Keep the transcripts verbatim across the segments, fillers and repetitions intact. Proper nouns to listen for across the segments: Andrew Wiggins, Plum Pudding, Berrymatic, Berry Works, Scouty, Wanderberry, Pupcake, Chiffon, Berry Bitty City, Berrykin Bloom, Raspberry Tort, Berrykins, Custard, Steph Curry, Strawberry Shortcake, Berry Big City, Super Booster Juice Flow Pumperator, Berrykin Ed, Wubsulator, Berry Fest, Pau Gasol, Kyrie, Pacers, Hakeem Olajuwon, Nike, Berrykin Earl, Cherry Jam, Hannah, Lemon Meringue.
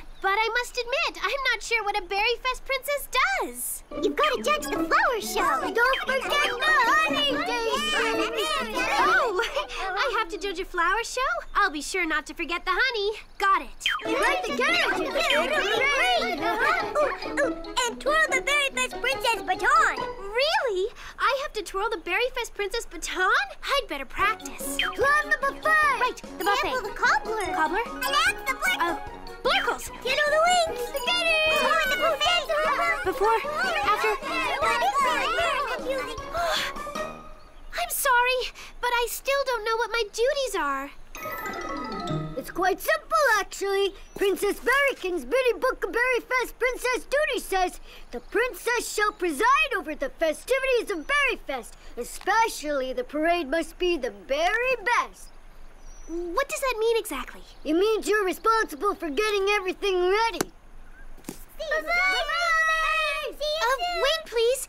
fun. But I must admit, I'm not sure what a Berry Fest princess does. You've got to judge the flower show. Don't forget the honey daisy. Oh, I have to judge a flower show? I'll be sure not to forget the honey. Got it. Light the carriage. And twirl the Berry Fest princess baton. Really? I have to twirl the Berry Fest princess baton? I'd better practice. Twirl the buffet. Right, the buffet. Cancel the cobbler. Cobbler? And ask the blur. Uh, Blurkles. Tiddle the wings. Spaghetti. Oh, and the buffet. Before, after. What is that? Confusing. I'm sorry, but I still don't know what my duties are. It's quite simple, actually. Princess Berrykin's Bitty Book of Berry Fest Princess Duty says the princess shall preside over the festivities of Berry Fest. Especially the parade must be the very best. What does that mean exactly? It means you're responsible for getting everything ready. Bye-bye! Uh, wait, please.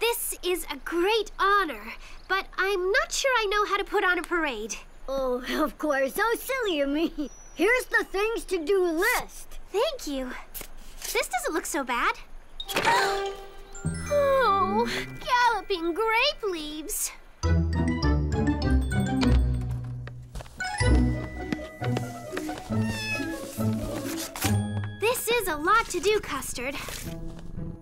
This is a great honor, but I'm not sure I know how to put on a parade. Oh, of course. How silly of me. Here's the things to do list. Thank you. This doesn't look so bad. Oh, galloping grape leaves. This is a lot to do, Custard.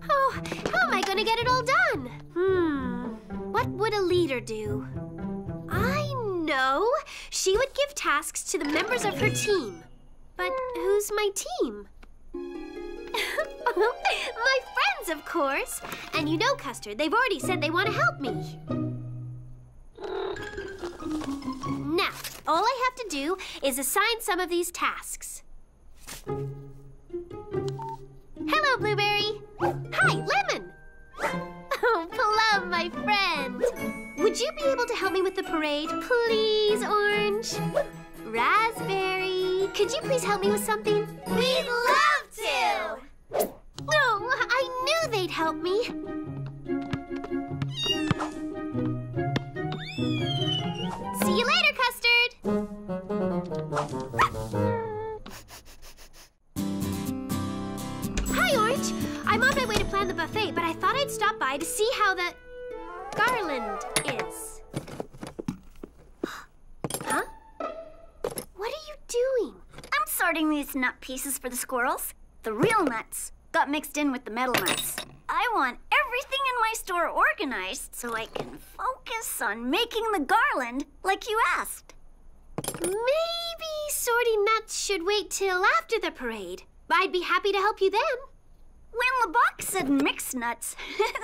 Oh, how am I going to get it all done? Hmm, what would a leader do? I know. She would give tasks to the members of her team. But who's my team? My friends, of course. And you know, Custard, they've already said they want to help me. Now, all I have to do is assign some of these tasks. Hello, Blueberry. Hi, Lemon. Oh, Plum, my friend. Would you be able to help me with the parade, please, Orange? Raspberry, could you please help me with something? We'd love to! Oh, I knew they'd help me. See you later, Custard. Hi, Orange. I'm on my way to plan the buffet, but I thought I'd stop by to see how the garland is. Huh? What are you doing? I'm sorting these nut pieces for the squirrels. The real nuts got mixed in with the metal nuts. I want everything in my store organized so I can focus on making the garland like you asked. Maybe sorting nuts should wait till after the parade. I'd be happy to help you then. When LeBach said mixed nuts,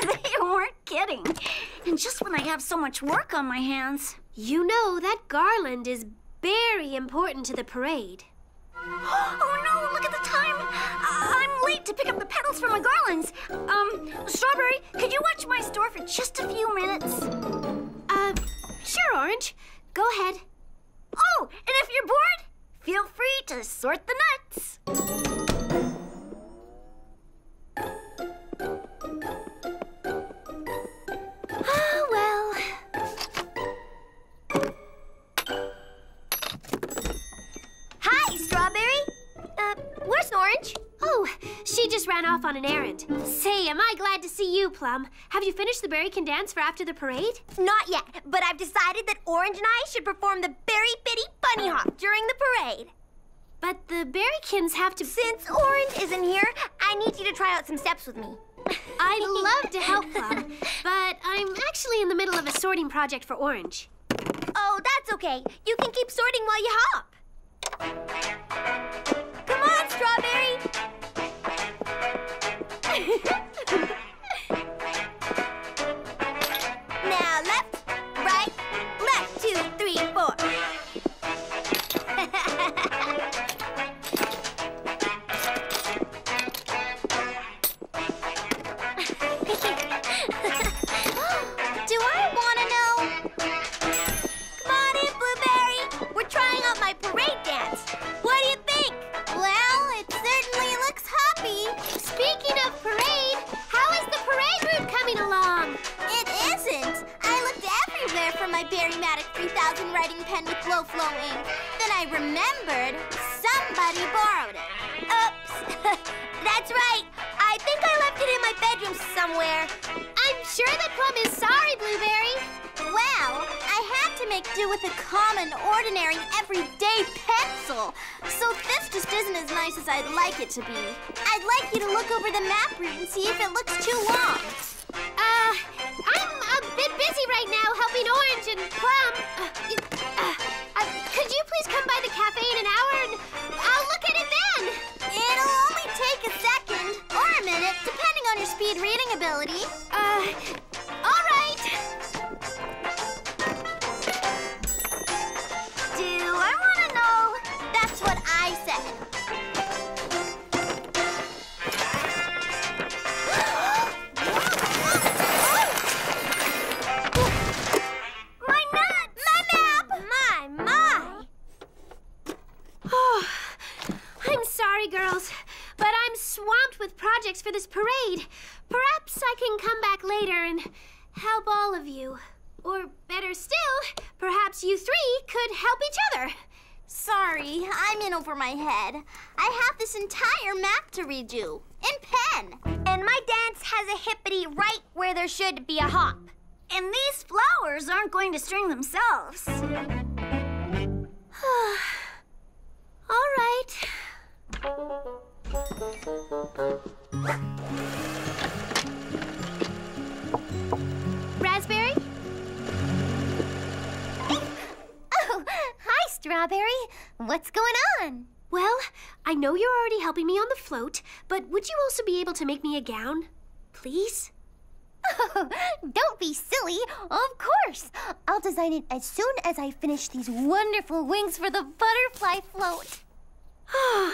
they weren't kidding. And just when I have so much work on my hands. You know, that garland is very important to the parade. Oh no, look at the time. I I'm late to pick up the petals for my garlands. Um, Strawberry, could you watch my store for just a few minutes? Uh, sure, Orange. Go ahead. Oh, and if you're bored, feel free to sort the nuts. Oh, well. Hi, Strawberry. Uh, where's Orange? Oh, she just ran off on an errand. Say, am I glad to see you, Plum. Have you finished the Berrykin dance for after the parade? Not yet, but I've decided that Orange and I should perform the Berry Bitty Bunny Hop during the parade. But the Berrykins have to... Since Orange isn't here, I need you to try out some steps with me. I'd love to help, Plum, but I'm actually in the middle of a sorting project for Orange. Oh, that's okay. You can keep sorting while you hop. Come on, Strawberry! Now left, right, left, two, three, four. Do I want to know? Come on in, Blueberry. We're trying out my parade dance. What do you think? Well, it certainly looks hoppy. Speaking of parade, how is the parade route coming along? It isn't. I looked everywhere for my Berrymatic three thousand writing pen with low-flow ink. Then I remembered somebody borrowed it. sure that Plum is sorry, Blueberry. Well, I had to make do with a common, ordinary, everyday pencil. So this just isn't as nice as I'd like it to be. I'd like you to look over the map route and see if it looks too long. Uh, I'm a bit busy right now helping Orange and Plum. Uh, uh, uh, could you please come by the cafe in an hour and I'll look at it then? It'll only take a second or a minute, depending on your speed reading ability. Uh, all right. Do I want to know? That's what I said. Girls, but I'm swamped with projects for this parade. Perhaps I can come back later and help all of you. Or better still, perhaps you three could help each other. Sorry, I'm in over my head. I have this entire map to read you, in pen. And my dance has a hippity right where there should be a hop. And these flowers aren't going to string themselves. All right. Raspberry? Oh, hi, Strawberry. What's going on? Well, I know you're already helping me on the float, but would you also be able to make me a gown, please? Oh, don't be silly. Of course. I'll design it as soon as I finish these wonderful wings for the butterfly float. Oh,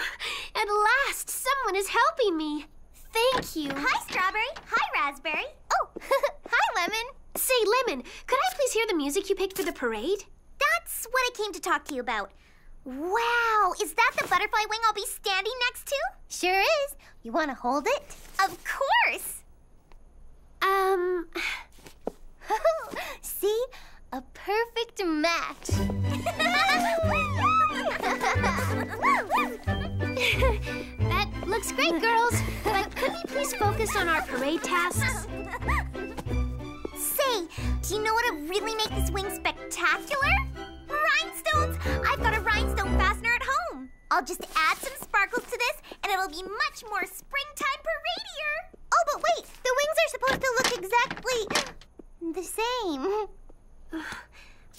at last, someone is helping me. Thank you. Hi, Strawberry. Hi, Raspberry. Oh, hi, Lemon. Say, Lemon, could I please hear the music you picked for the parade? That's what I came to talk to you about. Wow, is that the butterfly wing I'll be standing next to? Sure is. You want to hold it? Of course. Um... See? A perfect match. That looks great, girls. But could we please focus on our parade tasks? Say, do you know what would really make this wing spectacular? Rhinestones! I've got a rhinestone fastener at home. I'll just add some sparkles to this, and it'll be much more springtime parade-ier. Oh, but wait, the wings are supposed to look exactly the same.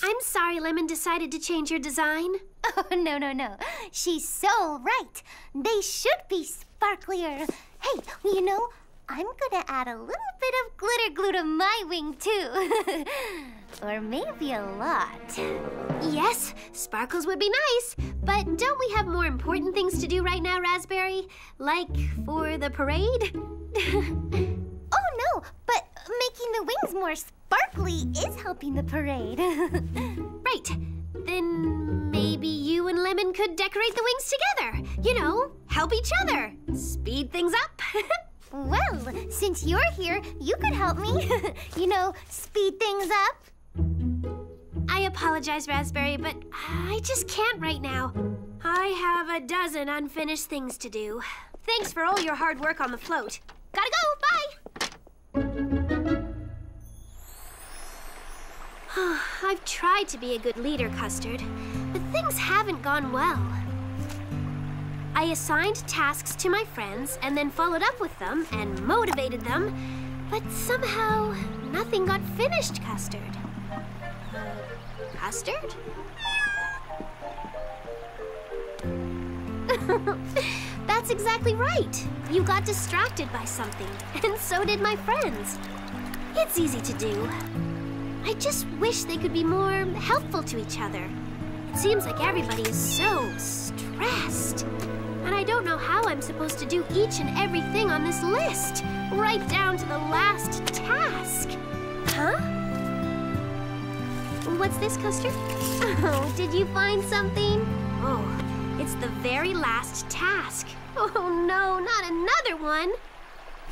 I'm sorry Lemon decided to change your design. Oh, no, no, no. She's so right. They should be sparklier. Hey, you know, I'm gonna add a little bit of glitter glue to my wing, too. Or maybe a lot. Yes, sparkles would be nice. But don't we have more important things to do right now, Raspberry? Like for the parade? Oh, no, but making the wings more sparkly Sparkly is helping the parade. Right. Then maybe you and Lemon could decorate the wings together. You know, help each other. Speed things up. Well, since you're here, you could help me. You know, speed things up. I apologize, Raspberry, but I just can't right now. I have a dozen unfinished things to do. Thanks for all your hard work on the float. Gotta go. Bye. I've tried to be a good leader, Custard, but things haven't gone well. I assigned tasks to my friends and then followed up with them and motivated them, but somehow nothing got finished, Custard. Custard? That's exactly right. You got distracted by something, and so did my friends. It's easy to do. I just wish they could be more helpful to each other. It seems like everybody is so stressed. And I don't know how I'm supposed to do each and everything on this list, right down to the last task. Huh? What's this, Custard? Oh, did you find something? Oh, it's the very last task. Oh no, not another one.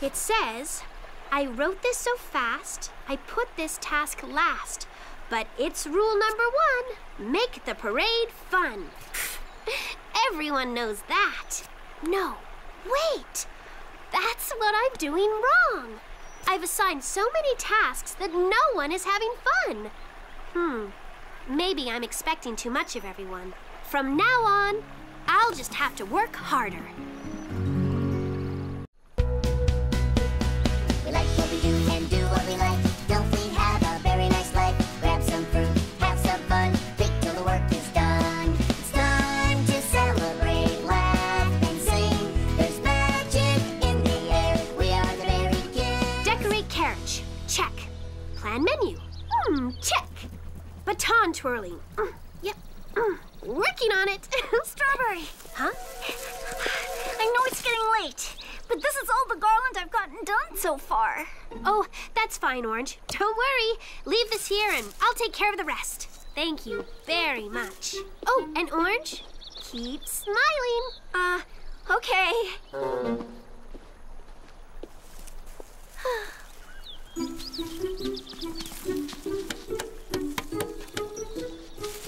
It says, I wrote this so fast, I put this task last. But it's rule number one, make the parade fun. Everyone knows that. No, wait, that's what I'm doing wrong. I've assigned so many tasks that no one is having fun. Hmm, maybe I'm expecting too much of everyone. From now on, I'll just have to work harder. We like what we do and do what we like. Don't we have a very nice life? Grab some fruit, have some fun, bake till the work is done. It's time to celebrate, laugh, and sing. There's magic in the air. We are the Berrykin. Decorate carriage, check. Plan menu, mm, check. Baton twirling, mm, yep. Mm. Working on it. Strawberry. Huh? I know it's getting late, but this is all the garland I've gotten done so far. Oh, that's fine, Orange. Don't worry. Leave this here and I'll take care of the rest. Thank you very much. Oh, and Orange, keep smiling. Uh, okay.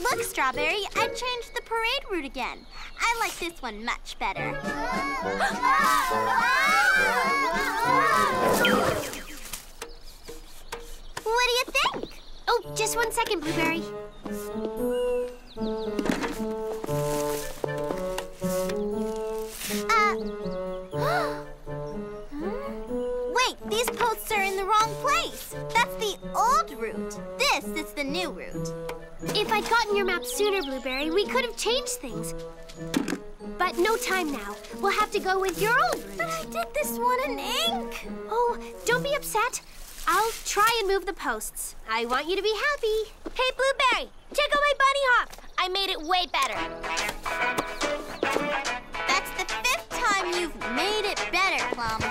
Look, Strawberry, I changed the parade route again. I like this one much better. What do you think? Oh, just one second, Blueberry. Uh. Wait, these posts are in the wrong place. That's the old route. This is the new route. If I'd gotten your map sooner, Blueberry, we could have changed things. But no time now. We'll have to go with your old route. But I did this one in ink. Oh, don't be upset. I'll try and move the posts. I want you to be happy. Hey, Blueberry, check out my bunny hop. I made it way better. That's the fifth time you've made it better, Plum.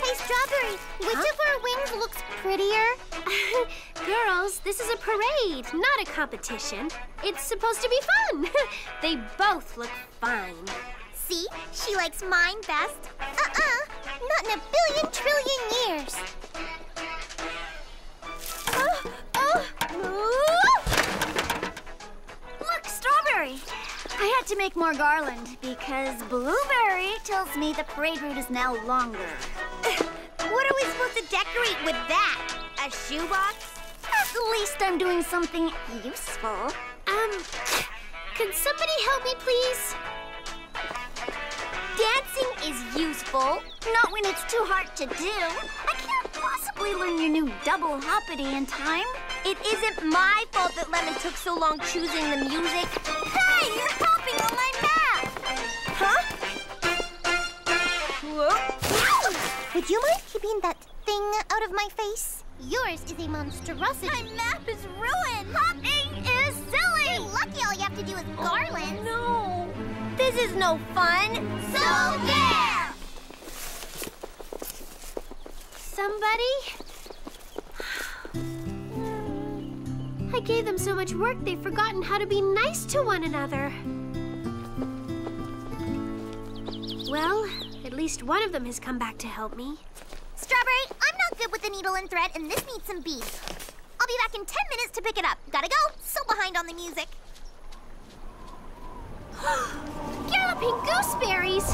Hey, Strawberry, which huh? of our wings looks prettier? Girls, this is a parade, not a competition. It's supposed to be fun. They both look fine. See? She likes mine best. Uh-uh. Not in a billion trillion years. Oh, oh. Ooh. Look, Strawberry. I had to make more garland because Blueberry tells me the parade route is now longer. What are we supposed to decorate with that? A shoebox? At least I'm doing something useful. Um, could somebody help me, please? Dancing is useful. Not when it's too hard to do. I can't possibly learn your new double hoppity in time. It isn't my fault that Lemon took so long choosing the music. Hey, you're copying on my map! Huh? Whoa. Would you mind keeping that thing out of my face? Yours is a monstrosity. My map is ruined. Hopping is silly. You're lucky all you have to do is garland. Oh, no. This is no fun. So, so yeah! Somebody? I gave them so much work, they've forgotten how to be nice to one another. Well, at least one of them has come back to help me. Strawberry, I'm not good with the needle and thread, and this needs some beads. I'll be back in ten minutes to pick it up. Gotta go. So behind on the music. Galloping gooseberries!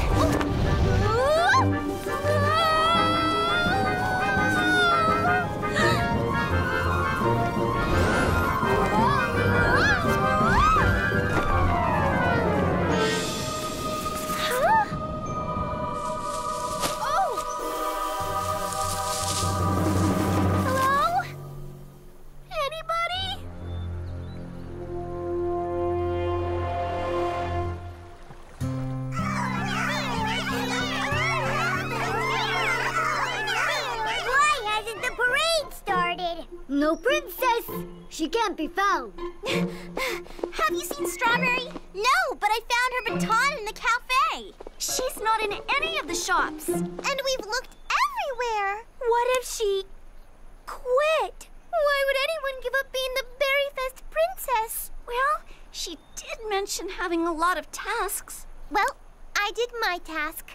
No princess! She can't be found. Have you seen Strawberry? No, but I found her baton in the cafe. She's not in any of the shops. And we've looked everywhere. What if she quit? Why would anyone give up being the Berry Fest princess? Well, she did mention having a lot of tasks. Well, I did my task.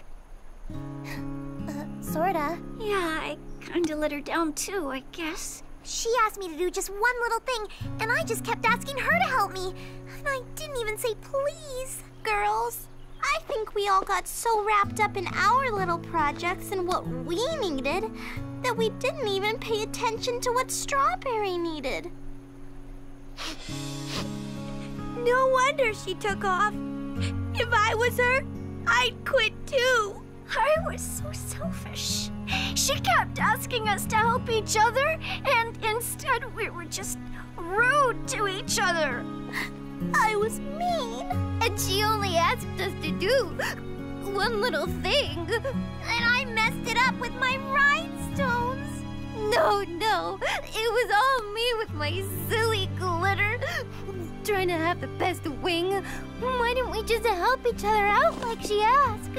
uh, sorta. Yeah, I kinda let her down too, I guess. She asked me to do just one little thing, and I just kept asking her to help me. And I didn't even say please. Girls, I think we we all got so wrapped up in our little projects and what we needed that we didn't even pay attention to what Strawberry needed. No wonder she took off. If I was her, I'd quit too. Her was so selfish. She kept asking us to help each other, and instead we were just rude to each other. I was mean. And she only asked us to do one little thing. And I messed it up with my rhinestones. No, no. It was all me with my silly glitter. Trying to have the best wing. Why didn't we just help each other out like she asked?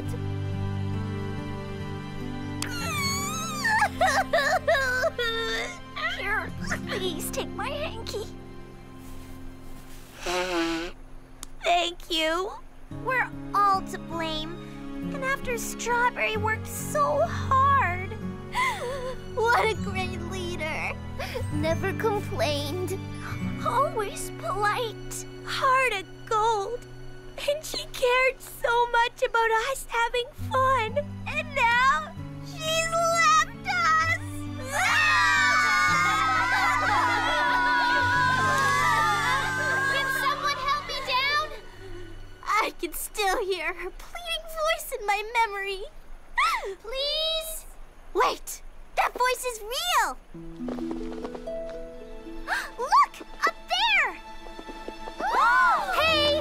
Here, please take my hanky. Thank you. We're all to blame. And after Strawberry worked so hard. What a great leader. Never complained. Always polite. Heart of gold. And she cared so much about us having fun. And now, she's left us! Can someone help me down? I can still hear her pleading voice in my memory. Please? Wait! That voice is real! Look! Up there! Whoa. Hey!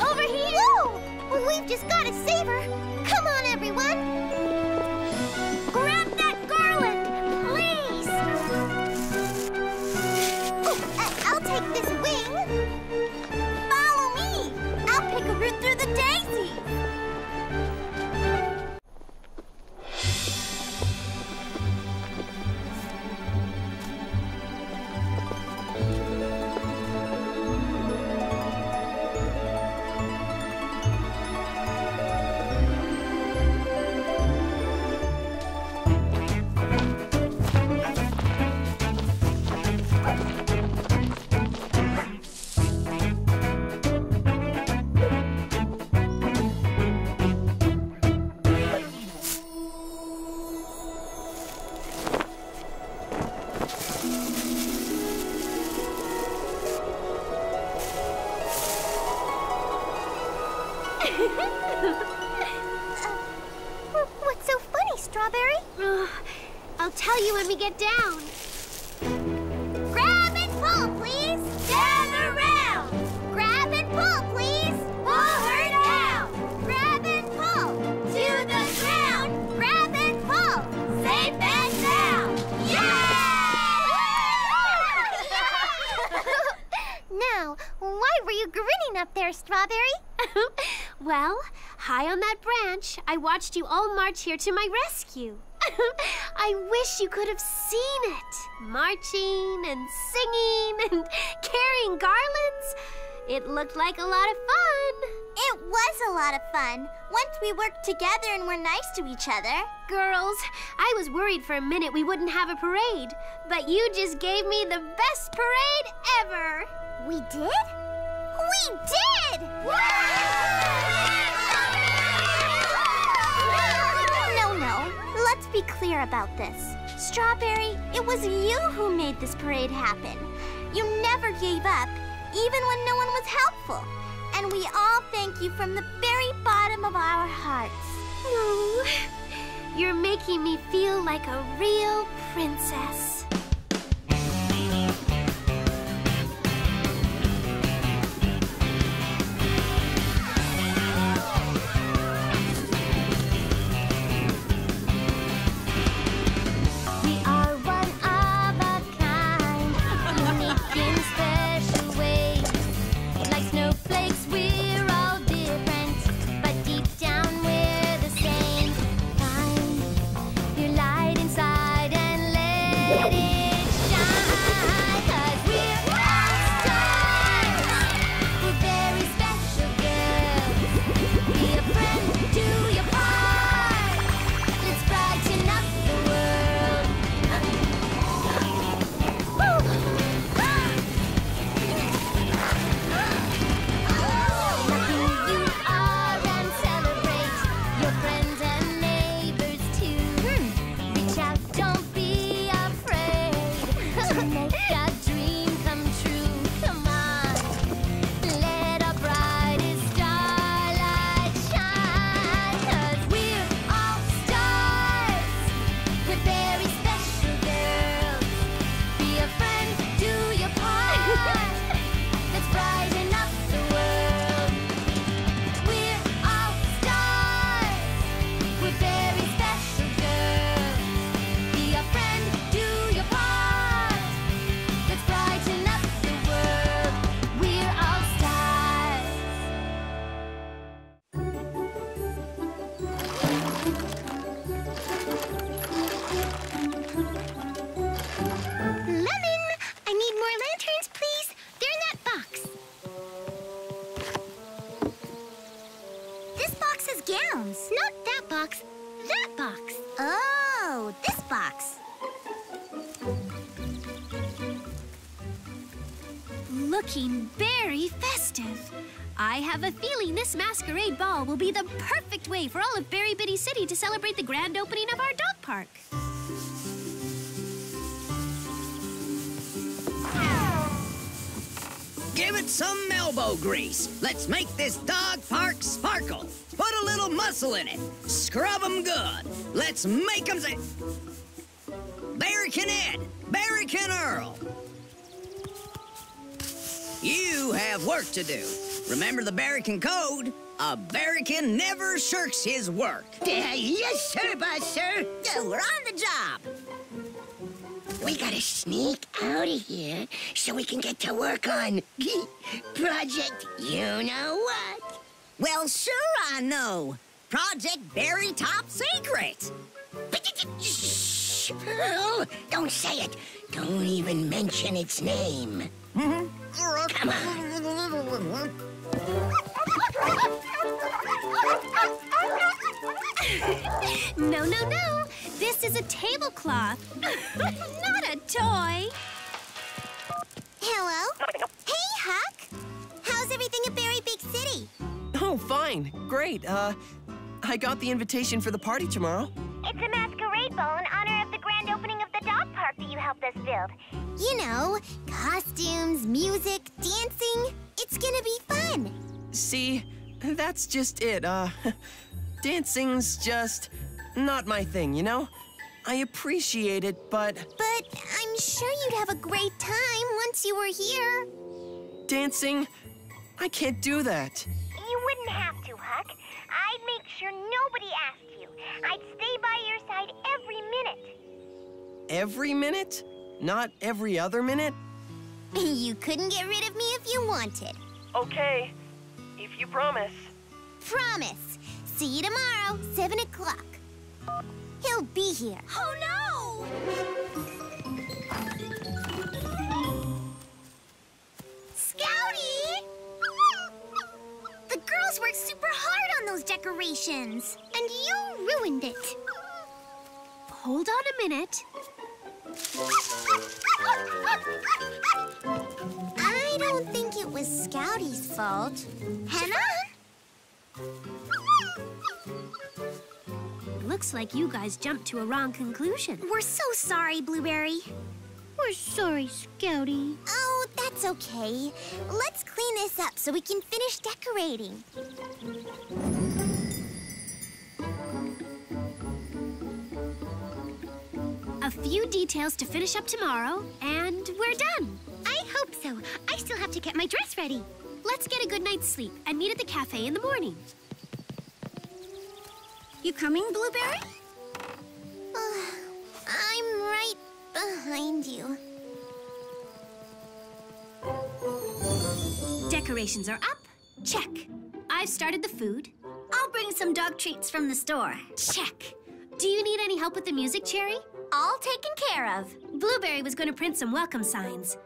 Over here! Whoa. Well, we've just got to save her! Come on, everyone! Grab that garland, please! Oh, uh, I'll take this wing. Follow me! I'll pick a root through the daisy! I watched you all march here to my rescue. I wish you could have seen it. Marching and singing and carrying garlands. It looked like a lot of fun. It was a lot of fun. Once we worked together and were nice to each other. Girls, I was worried for a minute we wouldn't have a parade, but you just gave me the best parade ever. We did? We did! Wow! Let's be clear about this. Strawberry, it was you who made this parade happen. You never gave up, even when no one was helpful. And we all thank you from the very bottom of our hearts. Oh, you're making me feel like a real princess. gowns. Not that box. That box. Oh, this box. Looking very festive. I have a feeling this masquerade ball will be the perfect way for all of Berry Bitty City to celebrate the grand opening of our dog park. Give it some elbow grease. Let's make this dog park sparkle. Put a little muscle in it. Scrub them good. Let's make them say, Berrykin Ed, Berrykin Earl. You have work to do. Remember the Berrykin code? A Berrykin never shirks his work. Uh, yes, sir, boss, sir. So we're on the job. We gotta sneak out of here so we can get to work on Project You-Know-What. Well, sure I know. Project Berry Top Secret. Shh, Pearl. Don't say it. Don't even mention its name. Mm-hmm. Come on. No, no, no. This is a tablecloth, not a toy. Hello? Hey, Huck. How's everything at Berry Big City? Oh, fine. Great. Uh, I got the invitation for the party tomorrow. It's a masquerade ball in honor of the grand opening of the dog park that you helped us build. You know, costumes, music, dancing. It's gonna be fun. See, that's just it. Uh, dancing's just... not my thing, you know? I appreciate it, but... But I'm sure you'd have a great time once you were here. Dancing? I can't do that. You wouldn't have to, Huck. I'd make sure nobody asked you. I'd stay by your side every minute. Every minute? Not every other minute? You couldn't get rid of me if you wanted. Okay, if you promise. Promise. See you tomorrow, seven o'clock. He'll be here. Oh, no! Scouty! The girls worked super hard on those decorations, and you ruined it. Hold on a minute. I don't think it was Scouty's fault. Hannah? Looks like you guys jumped to a wrong conclusion. We're so sorry, Blueberry. We're sorry, Scouty. Oh, that's okay. Let's clean this up so we can finish decorating. A few details to finish up tomorrow, and we're done. I hope so. I still have to get my dress ready. Let's get a good night's sleep and meet at the cafe in the morning. You coming, Blueberry? Uh, I'm right behind you. Decorations are up. Check. I've started the food. I'll bring some dog treats from the store. Check. Do you need any help with the music, Cherry? All taken care of. Blueberry was going to print some welcome signs.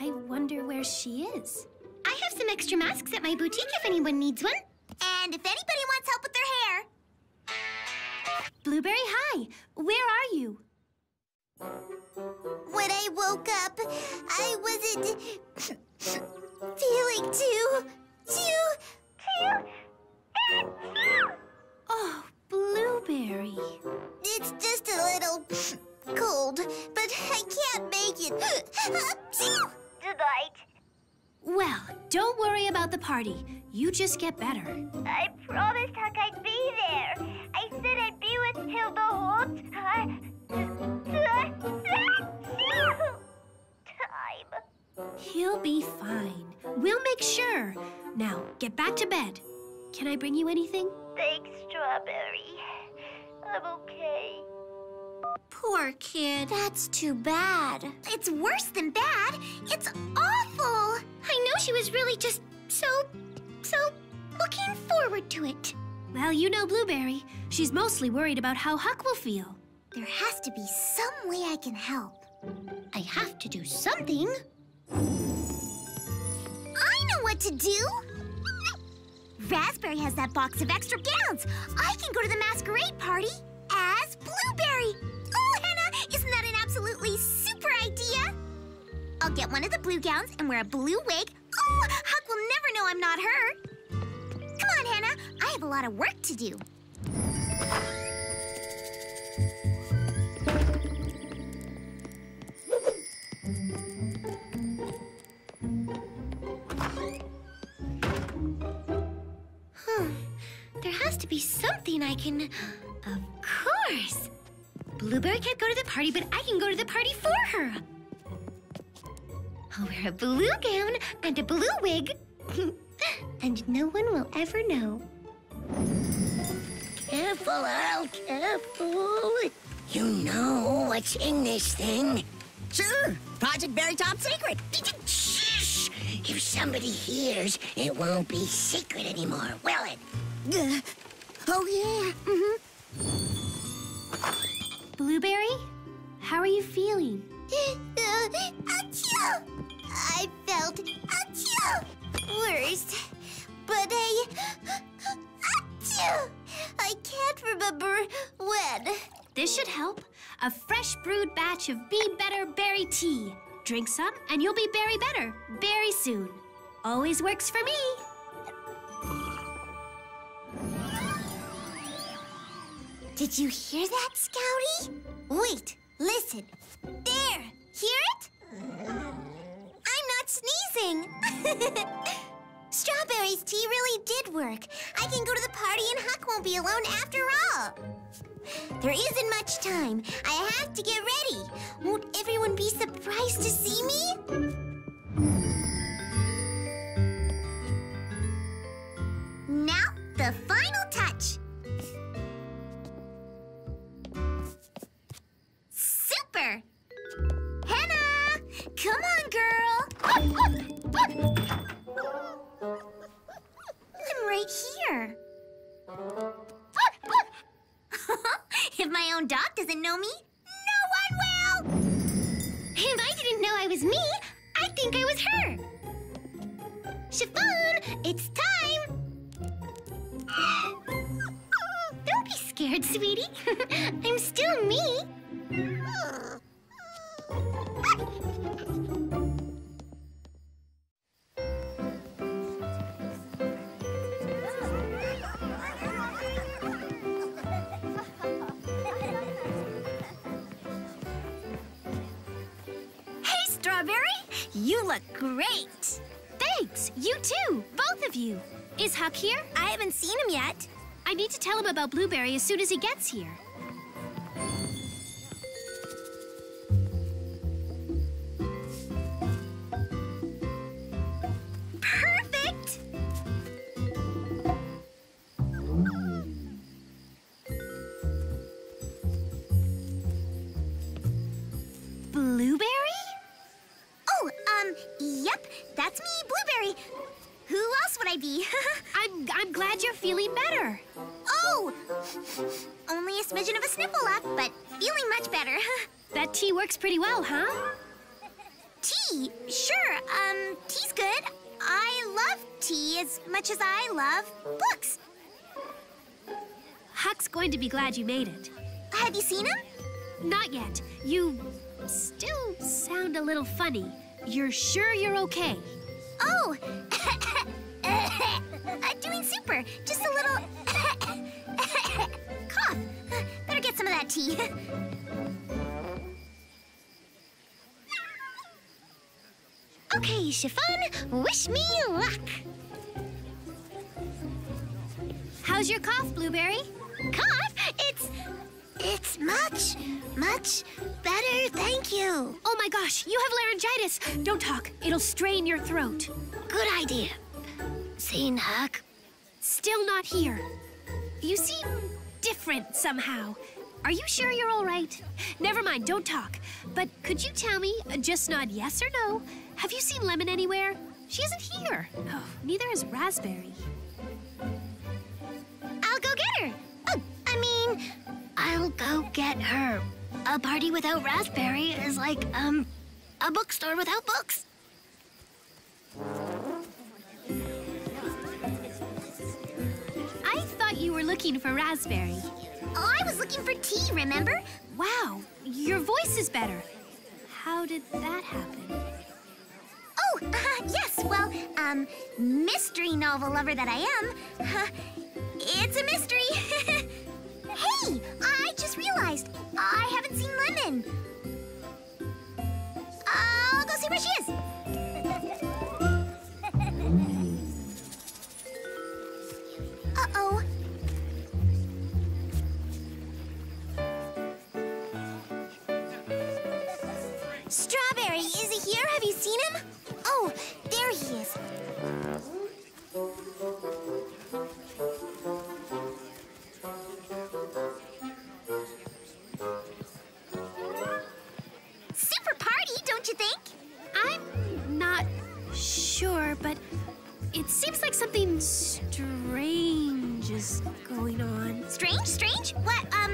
I wonder where she is. I have some extra masks at my boutique if anyone needs one. And if anybody wants help with their hair... Blueberry, hi. Where are you? When I woke up, I wasn't feeling too, too, too. Oh, Blueberry. It's just a little cold, but I can't make it. Delight. Well, don't worry about the party. You just get better. I promised Huck I'd be there. I said I'd be with Phil the whole time. He'll be fine. We'll make sure. Now, get back to bed. Can I bring you anything? Thanks, Strawberry. I'm okay. Poor kid. That's too bad. It's worse than bad. It's awful. I know she was really just so, so looking forward to it. Well, you know Blueberry. She's mostly worried about how Huck will feel. There has to be some way I can help. I have to do something. I know what to do. Raspberry has that box of extra gowns. I can go to the masquerade party as Blueberry. Oh, Hannah, isn't that an absolutely super idea? I'll get one of the blue gowns and wear a blue wig. Oh, Huck will never know I'm not her. Come on, Hannah. I have a lot of work to do. To be something I can... Of course! Blueberry can't go to the party, but I can go to the party for her! I'll wear a blue gown and a blue wig. And no one will ever know. Careful, Earl, careful. You know what's in this thing? Sure! Project Berry Top Secret! Shh! If somebody hears, it won't be secret anymore, will it? Uh, Oh, yeah. Mm-hmm. Blueberry, how are you feeling? Uh, achoo! I felt achoo! Worst. But I... Achoo! I can't remember when. This should help. A fresh brewed batch of Be Better Berry Tea. Drink some and you'll be berry better very soon. Always works for me. Did you hear that, Scouty? Wait, listen. There! Hear it? I'm not sneezing! Strawberry's tea really did work. I can go to the party and Huck won't be alone after all. There isn't much time. I have to get ready. Won't everyone be surprised to see me? Now, the final touch. Hannah! Come on, girl! I'm right here. If my own dog doesn't know me, no one will! If I didn't know I was me, I think I was her! Chiffon, it's time! Don't be scared, sweetie. I'm still me. You look great! Thanks! You too! Both of you! Is Huck here? I haven't seen him yet. I need to tell him about Blueberry as soon as he gets here. Perfect! Blueberry? Um, yep, that's me, Blueberry. Who else would I be? I'm, I'm glad you're feeling better. Oh! Only a smidgen of a sniffle left, but feeling much better. That tea works pretty well, huh? Tea? Sure, um, tea's good. I love tea as much as I love books. Huck's going to be glad you made it. Have you seen him? Not yet. You still sound a little funny. You're sure you're okay? Oh! I'm doing super. Just a little... cough. Better get some of that tea. Okay, Chiffon, wish me luck. How's your cough, Blueberry? Cough? It's... It's much, much better, thank you. Oh my gosh, you have laryngitis. Don't talk, it'll strain your throat. Good idea. Seen Huck? Still not here. You seem different somehow. Are you sure you're all right? Never mind, don't talk. But could you tell me, just nod yes or no, have you seen Lemon anywhere? She isn't here. Oh, neither is Raspberry. I'll go get her. Oh, I mean... I'll go get her. A party without Raspberry is like, um, a bookstore without books. looking for raspberry. I was looking for tea, remember? Wow, your voice is better. How did that happen? Oh, uh, yes, well, um, mystery novel lover that I am, uh, it's a mystery. Hey, I just realized I haven't seen Lemon. I'll go see where she is. Uh-oh. Strawberry, is he here? Have you seen him? Oh, there he is. Super party, don't you think? I'm not sure, but it seems like something strange is going on. Strange? Strange? What, um,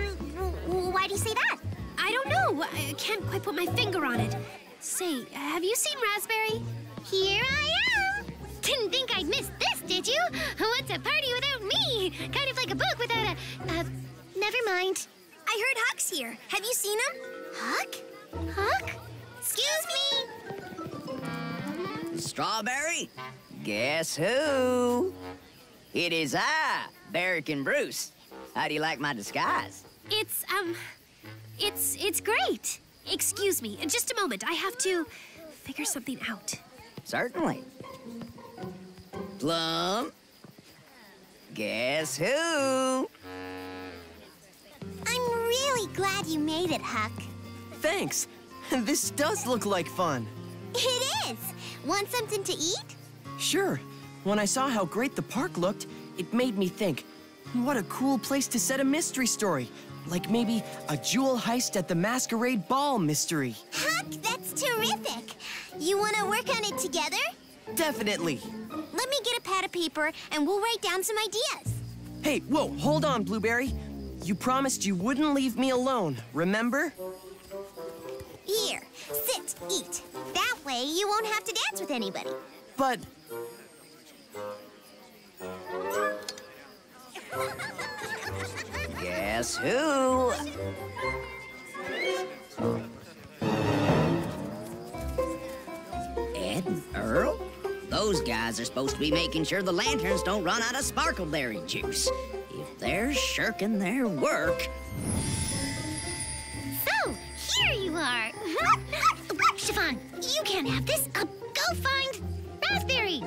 why do you say that? I don't know. I can't quite put my finger on it. Say, have you seen Raspberry? Here I am. Didn't think I'd miss this, did you? What's a party without me? Kind of like a book without a... Uh, never mind. I heard Huck's here. Have you seen him? Huck? Huck? Excuse me. Strawberry? Guess who? It is I, Berrykin Bruce. How do you like my disguise? It's, um... It's, it's great. Excuse me, just a moment. I have to figure something out. Certainly. Plum. Guess who? I'm really glad you made it, Huck. Thanks. This does look like fun. It is. Want something to eat? Sure. When I saw how great the park looked, it made me think, what a cool place to set a mystery story. Like maybe a jewel heist at the masquerade ball mystery. Huck, that's terrific. You want to work on it together? Definitely. Let me get a pad of paper and we'll write down some ideas. Hey, whoa, hold on, Blueberry. You promised you wouldn't leave me alone, remember? Here, sit, eat. That way you won't have to dance with anybody. But... Guess who? Ed and Earl? Those guys are supposed to be making sure the lanterns don't run out of sparkleberry juice. If they're shirking their work... So, here you are. Chiffon, you can't have this. Uh, go find Raspberry.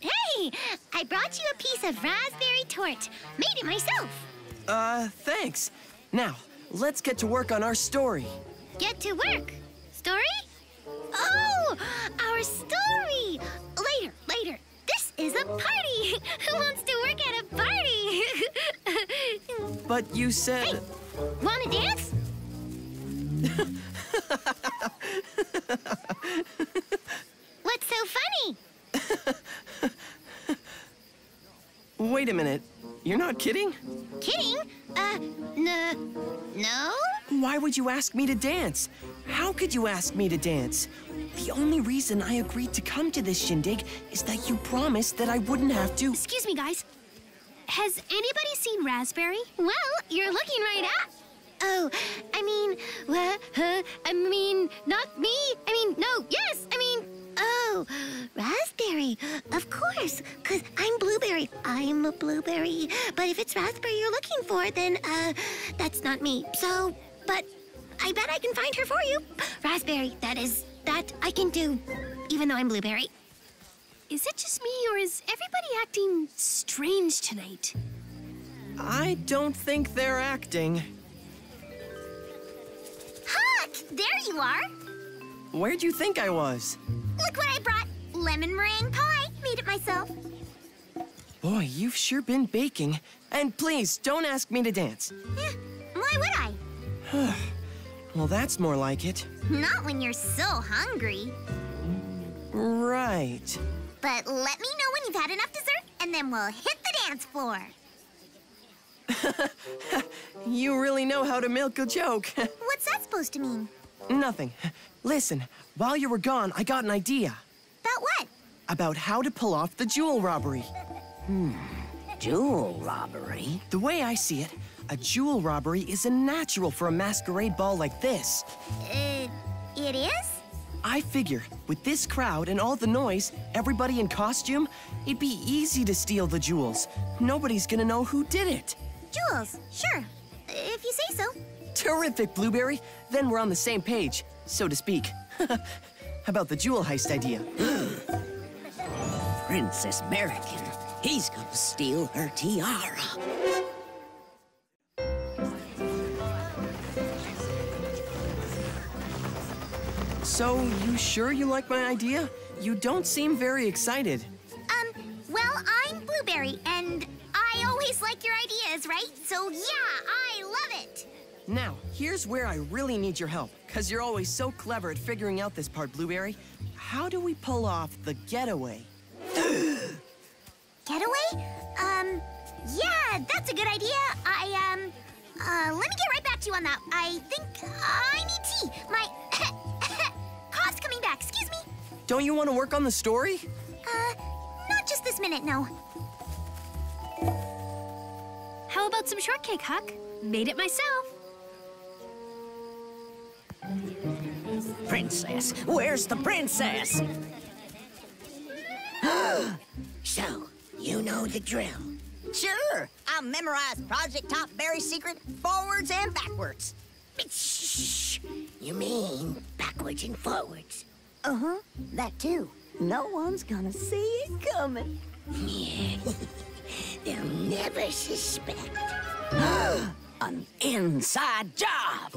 Hey, I brought you a piece of raspberry tort. Made it myself. Uh, thanks. Now, let's get to work on our story. Get to work? Story? Oh, our story. Later, later. This is a party. Who wants to work at a party? But you said... Hey, wanna dance? What's so funny? Wait a minute. You're not kidding? Kidding? Uh, no. Why would you ask me to dance? How could you ask me to dance? The only reason I agreed to come to this shindig is that you promised that I wouldn't have to... Excuse me, guys. Has anybody seen Raspberry? Well, you're looking right at... Oh, I mean... Well, uh, I mean, not me. I mean, no, yes, I mean... Oh, raspberry. Of course, because I'm blueberry. I'm a blueberry. But if it's raspberry you're looking for, then, uh, that's not me. So, but I bet I can find her for you. Raspberry, that is, that I can do, even though I'm blueberry. Is it just me, or is everybody acting strange tonight? I don't think they're acting. Huck, there you are. Where'd you think I was? Look what I brought. Lemon meringue pie. Made it myself. Boy, you've sure been baking. And please, don't ask me to dance. Eh, why would I? Well, that's more like it. Not when you're so hungry. Right. But let me know when you've had enough dessert, and then we'll hit the dance floor. You really know how to milk a joke. What's that supposed to mean? Nothing. Listen, while you were gone, I got an idea. About what? About how to pull off the jewel robbery. Hmm. jewel robbery. The way I see it, a jewel robbery is unnatural for a masquerade ball like this. Uh, it is? I figure, with this crowd and all the noise, everybody in costume, it'd be easy to steal the jewels. Nobody's gonna know who did it. Jewels, sure. If you say so. Terrific, Blueberry. Then we're on the same page, so to speak. About the jewel heist idea. Princess Berrykin, he's gonna steal her tiara. So, you sure you like my idea? You don't seem very excited. Um, well, I'm Blueberry, and I always like your ideas, right? So yeah, I love it! Now, here's where I really need your help, because you're always so clever at figuring out this part, Blueberry. How do we pull off the getaway? Getaway? Um, yeah, that's a good idea. I, um, uh, let me get right back to you on that. I think I need tea. My cough's coming back. Excuse me. Don't you want to work on the story? Uh, not just this minute, no. How about some shortcake, Huck? Made it myself. Princess, where's the princess? So, you know the drill. Sure, I memorized Project Top Berry's secret forwards and backwards. Shh, you mean backwards and forwards. Uh-huh, that too. No one's gonna see it coming. Yeah, they'll never suspect. An inside job!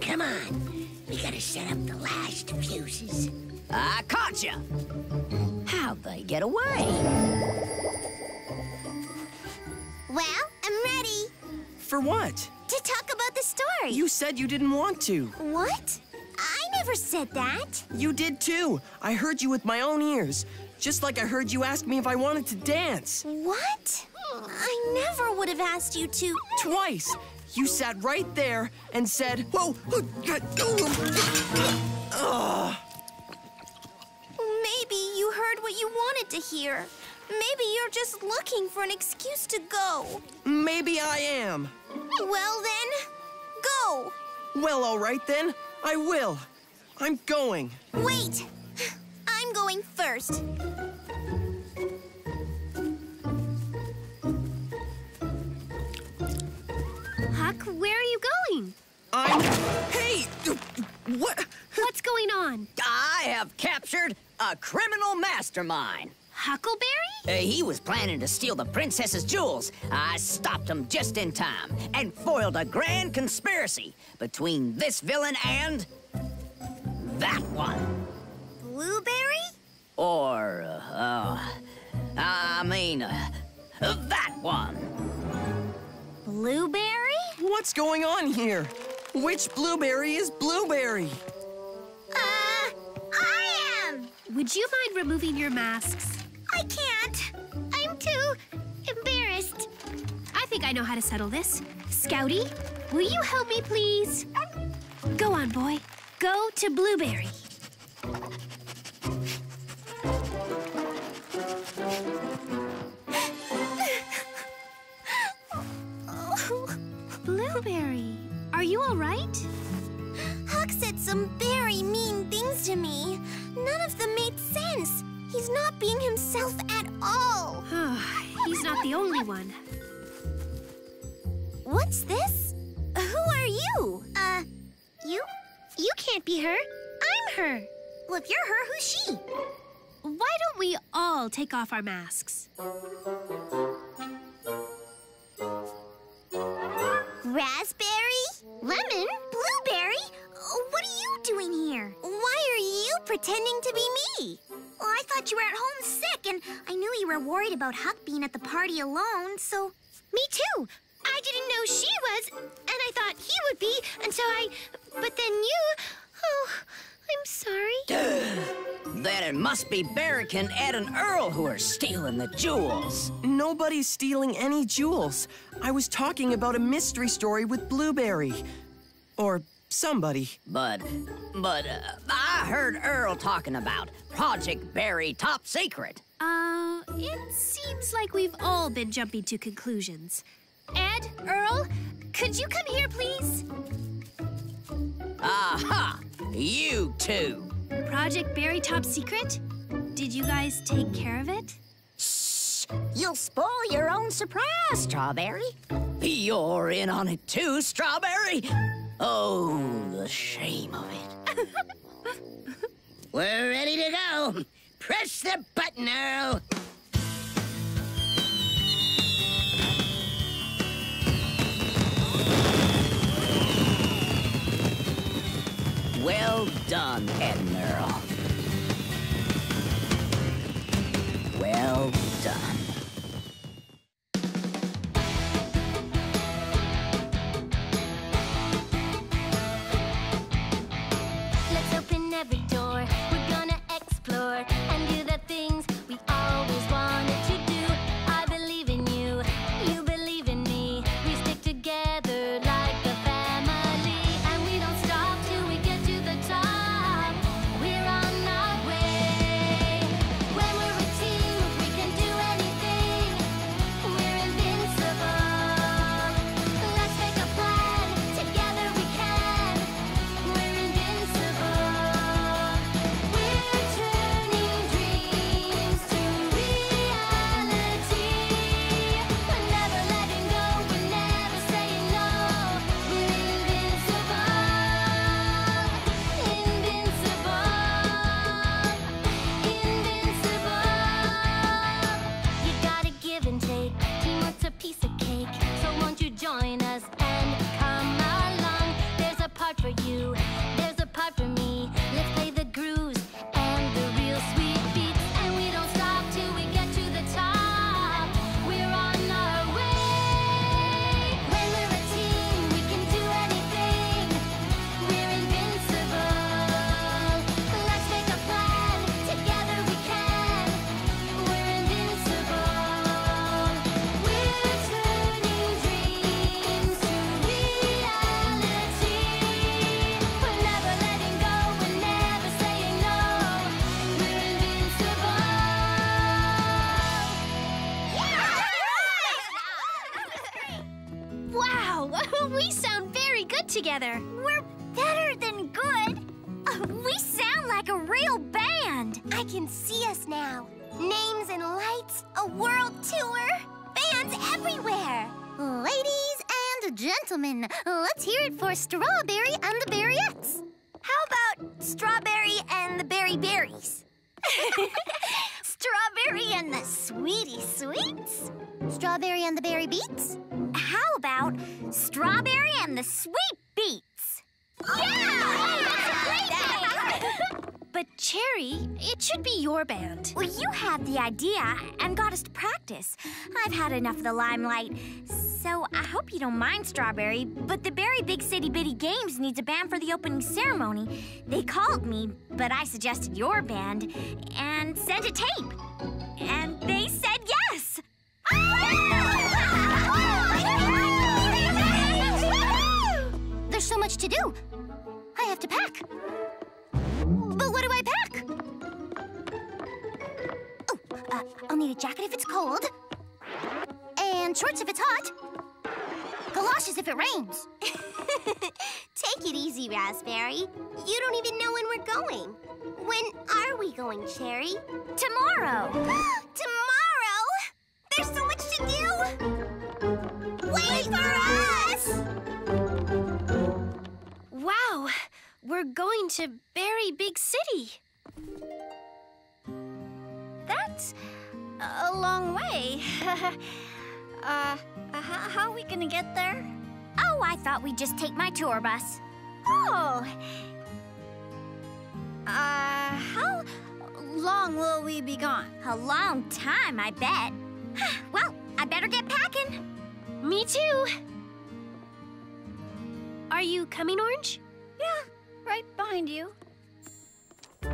Come on, we gotta set up the last fuses. I caught ya! How'd they get away? Well, I'm ready. For what? To talk about the story. You said you didn't want to. What? I never said that. You did too. I heard you with my own ears. Just like I heard you ask me if I wanted to dance. What? I never would have asked you to. Twice. You sat right there and said, whoa! Maybe you heard what you wanted to hear. Maybe you're just looking for an excuse to go. Maybe I am. Well then, go. Well, all right then, I will. I'm going. Wait, I'm going first. Huck, where are you going? I'm... Hey! What? What's going on? I have captured a criminal mastermind. Huckleberry? Uh, he was planning to steal the princess's jewels. I stopped him just in time and foiled a grand conspiracy between this villain and that one. Blueberry? Or, uh, uh I mean, uh, that one. Blueberry? What's going on here? Which Blueberry is Blueberry? Uh, I am! Would you mind removing your masks? I can't. I'm too embarrassed. I think I know how to settle this. Scouty, will you help me, please? Go on, boy. Go to Blueberry. Blueberry, are you all right? Huck said some very mean things to me. None of them made sense. He's not being himself at all. He's not the only one. What's this? Who are you? Uh, you? You can't be her. I'm her. Well, if you're her, who's she? Why don't we all take off our masks? Raspberry? Lemon? Blueberry? What are you doing here? Why are you pretending to be me? Well, I thought you were at home sick, and I knew you were worried about Huck being at the party alone, so... Me too! I didn't know she was, and I thought he would be, and so I... But then you... Oh, I'm sorry. Then it must be Berrykin, Ed, and Earl who are stealing the jewels. Nobody's stealing any jewels. I was talking about a mystery story with Blueberry. Or somebody. But, but, uh, I heard Earl talking about Project Berry Top Secret. Uh, it seems like we've all been jumping to conclusions. Ed, Earl, could you come here, please? Aha! You two! Project Berry Top Secret? Did you guys take care of it? Shh! You'll spoil your own surprise, Strawberry. You're in on it too, Strawberry. Oh, the shame of it. We're ready to go. Press the button, Earl. Well done, Ed and Earl. Well done. Let's open every door. We're gonna explore and do the things we always wanted to do. I believe in you. You believe in me. We stick together like a family. And we don't stop till we get to the top. We're on our way. When we're a team, we can do anything. We're invincible. Let's make a plan. Together we can. We're invincible. We're turning dreams to reality. We're never letting go. We're never saying no. We're invincible. Invincible. Invincible. You gotta give and take. Teamwork's a piece of cake. So won't you join us and come along? There's a part for you. There's a part for me. Let's play the grooves and the real sweet beats. And we don't stop till we get to the top. We're on our way. When we're a team, we can do anything. We're invincible. Let's make a plan. Together we can. We're invincible. We're turning dreams to reality. We're never letting go. We're never saying no. We're invincible. Wow, we sound very good together. We're better than good. Uh, we sound like a real band. I can see us now. Names and lights, a world tour, fans everywhere. Ladies and gentlemen, let's hear it for Strawberry and the Berryettes. How about Strawberry and the Berry Berries? Strawberry and the Sweetie Sweets? Strawberry and the Berry Beets? How about Strawberry and the Sweet Beets? But Cherry, it should be your band. Well, you had the idea and got us to practice. I've had enough of the limelight, so I hope you don't mind, Strawberry, but the Berry Big City Bitty Games needs a band for the opening ceremony. They called me, but I suggested your band and sent a tape. And they said yes! There's so much to do. I have to pack. But what do I pack? Oh, uh, I'll need a jacket if it's cold. And shorts if it's hot. Galoshes if it rains. Take it easy, Raspberry. You don't even know when we're going. When are we going, Cherry? Tomorrow. Tomorrow? There's so much to do. Wait for us! Wow. We're going to Berry Big City. That's a long way. uh, how are we gonna get there? Oh, I thought we'd just take my tour bus. Oh. Uh, how long will we be gone? A long time, I bet. Well, I better get packing. Me too. Are you coming, Orange? Yeah. Right behind you.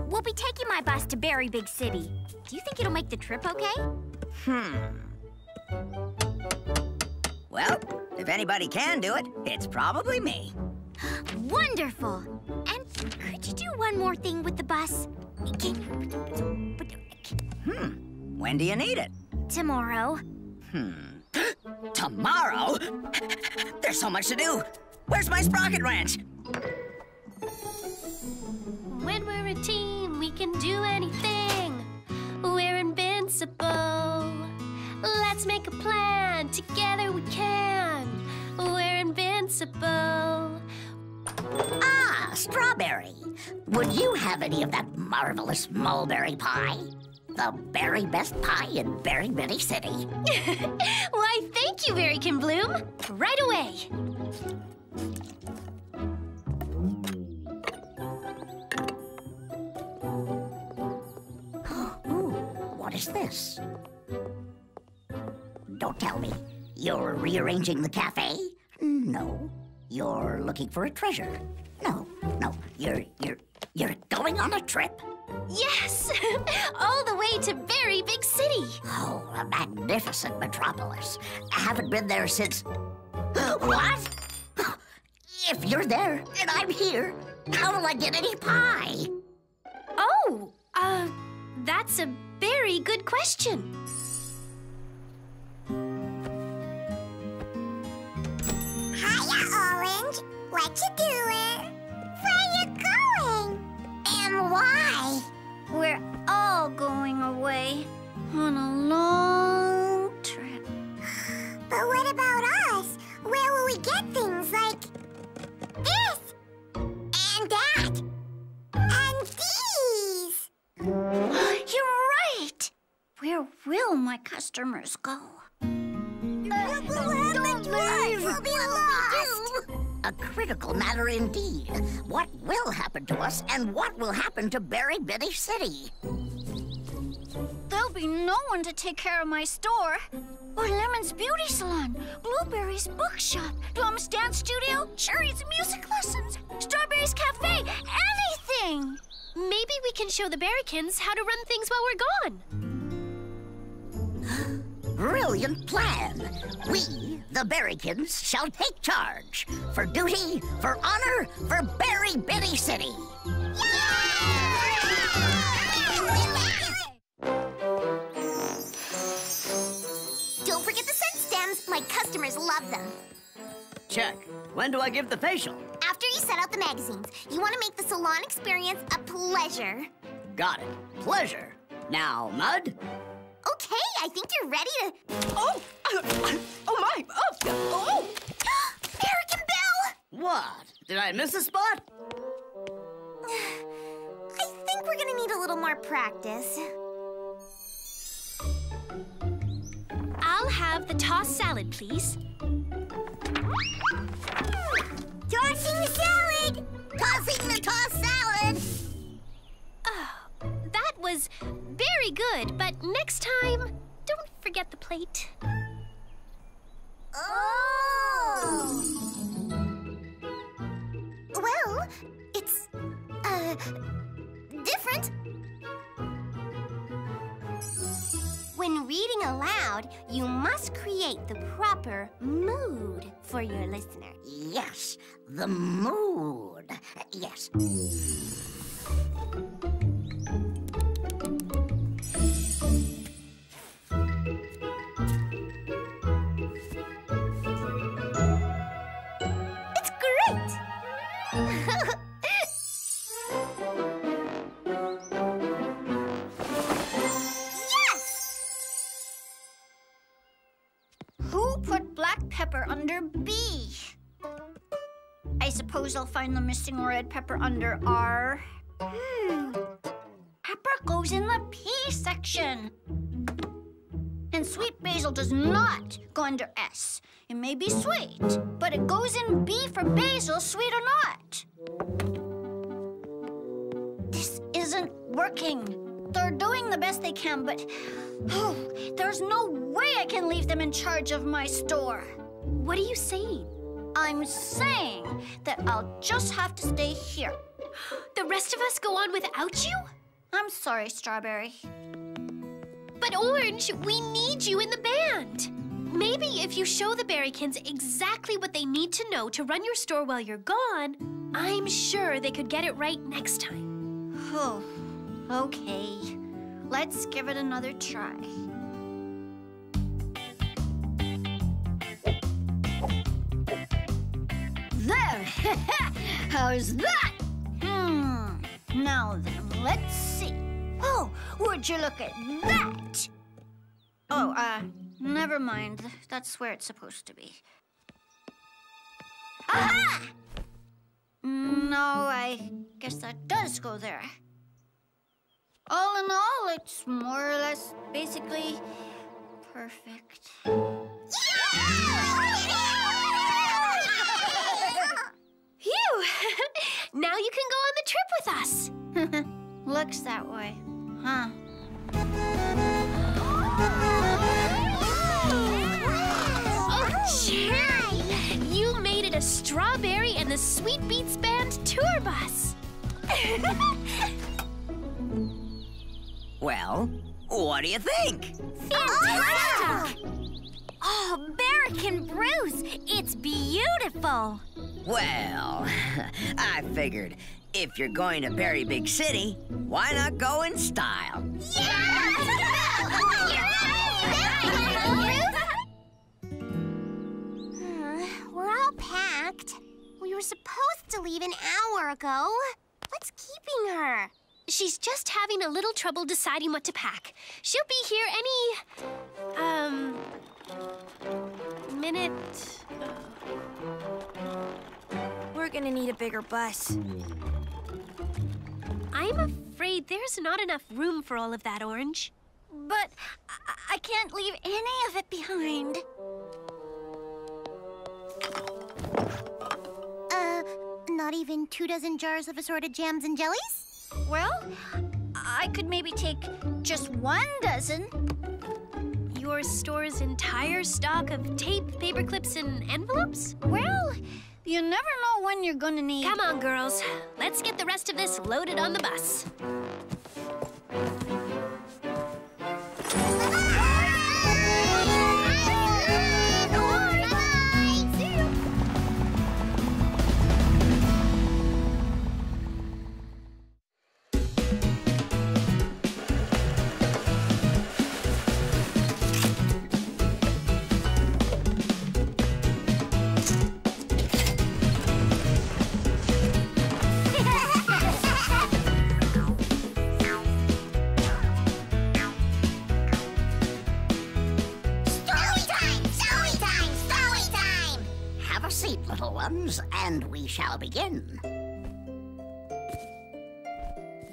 We'll be taking my bus to Berry Big City. Do you think it'll make the trip okay? Hmm. Well, if anybody can do it, it's probably me. Wonderful. And could you do one more thing with the bus? Can you... Hmm. When do you need it? Tomorrow. Hmm. Tomorrow? There's so much to do. Where's my Sprocket Ranch? When we're a team, we can do anything. We're invincible. Let's make a plan. Together we can. We're invincible. Ah, Strawberry. Would you have any of that marvelous mulberry pie? The berry best pie in Berry Bitty City. Why, thank you, Berrykin Bloom. Right away. Ooh, what is this? Don't tell me. You're rearranging the cafe? No. You're looking for a treasure? No, no. You're, you're, you're going on a trip? Yes! All the way to Berry Big City! Oh, a magnificent metropolis. I haven't been there since... What? If you're there and I'm here, how will I get any pie? Oh, uh, that's a very good question. Hiya, Orange. What you doing? Where you going? And why? We're all going away on a long trip. But what about us? Where will we get things like this and that and these? You're right. Where will my customers go? Uh, we'll don't leave. We'll be lost. A critical matter indeed. What will happen to us and what will happen to Berry Bitty City? There'll be no one to take care of my store. Or Lemon's beauty salon, Blueberry's bookshop, Plum's dance studio, Cherry's music lessons, Strawberry's cafe, anything! Maybe we can show the Berrykins how to run things while we're gone. Brilliant plan. We, the Berrykins, shall take charge. For duty, for honor, for Berry Bitty City. Yay! Don't forget the sun stems. My customers love them. Check. When do I give the facial? After you set out the magazines. You want to make the salon experience a pleasure. Got it. Pleasure. Now, Mud? Okay, I think you're ready to... Oh! Oh, my! Oh! Oh! Berrykin Bill! What? Did I miss a spot? I think we're gonna need a little more practice. I'll have the tossed salad, please. Tossing the salad! Tossing the tossed salad! Oh. That was very good, but next time, don't forget the plate. Oh! Well, it's, uh, different. When reading aloud, you must create the proper mood for your listener. Yes, the mood. Yes. B. I suppose I'll find the missing red pepper under R. Hmm. Pepper goes in the P section. And sweet basil does not go under S. It may be sweet, but it goes in B for basil, sweet or not. This isn't working. They're doing the best they can, but oh, there's no way I can leave them in charge of my store. What are you saying? I'm saying that I'll just have to stay here. The rest of us go on without you? I'm sorry, Strawberry. But Orange, we need you in the band. Maybe if you show the Berrykins exactly what they need to know to run your store while you're gone, I'm sure they could get it right next time. Oh, okay. Let's give it another try. There! How's that? Hmm. Now then, let's see. Oh, would you look at that? Oh, uh, never mind. That's where it's supposed to be. Aha! No, I guess that does go there. All in all, it's more or less basically perfect. Phew! Now you can go on the trip with us. Looks that way, huh? Oh, Cherry! You made it a Strawberry and the Sweet Beats Band tour bus. Well, what do you think? Fantastic! Oh, Berrykin Bruce, it's beautiful. Well, I figured if you're going to Berry Big City, why not go in style? Yeah! We're all packed. We were supposed to leave an hour ago. What's keeping her? She's just having a little trouble deciding what to pack. She'll be here any... um... minute... We're gonna need a bigger bus. I'm afraid there's not enough room for all of that, Orange. But I, I can't leave any of it behind. Uh, not even two dozen jars of assorted jams and jellies? Well, I could maybe take just one dozen. Your store's entire stock of tape, paper clips, and envelopes? Well, you never know when you're gonna need... Come on, girls. Let's get the rest of this loaded on the bus. And we shall begin.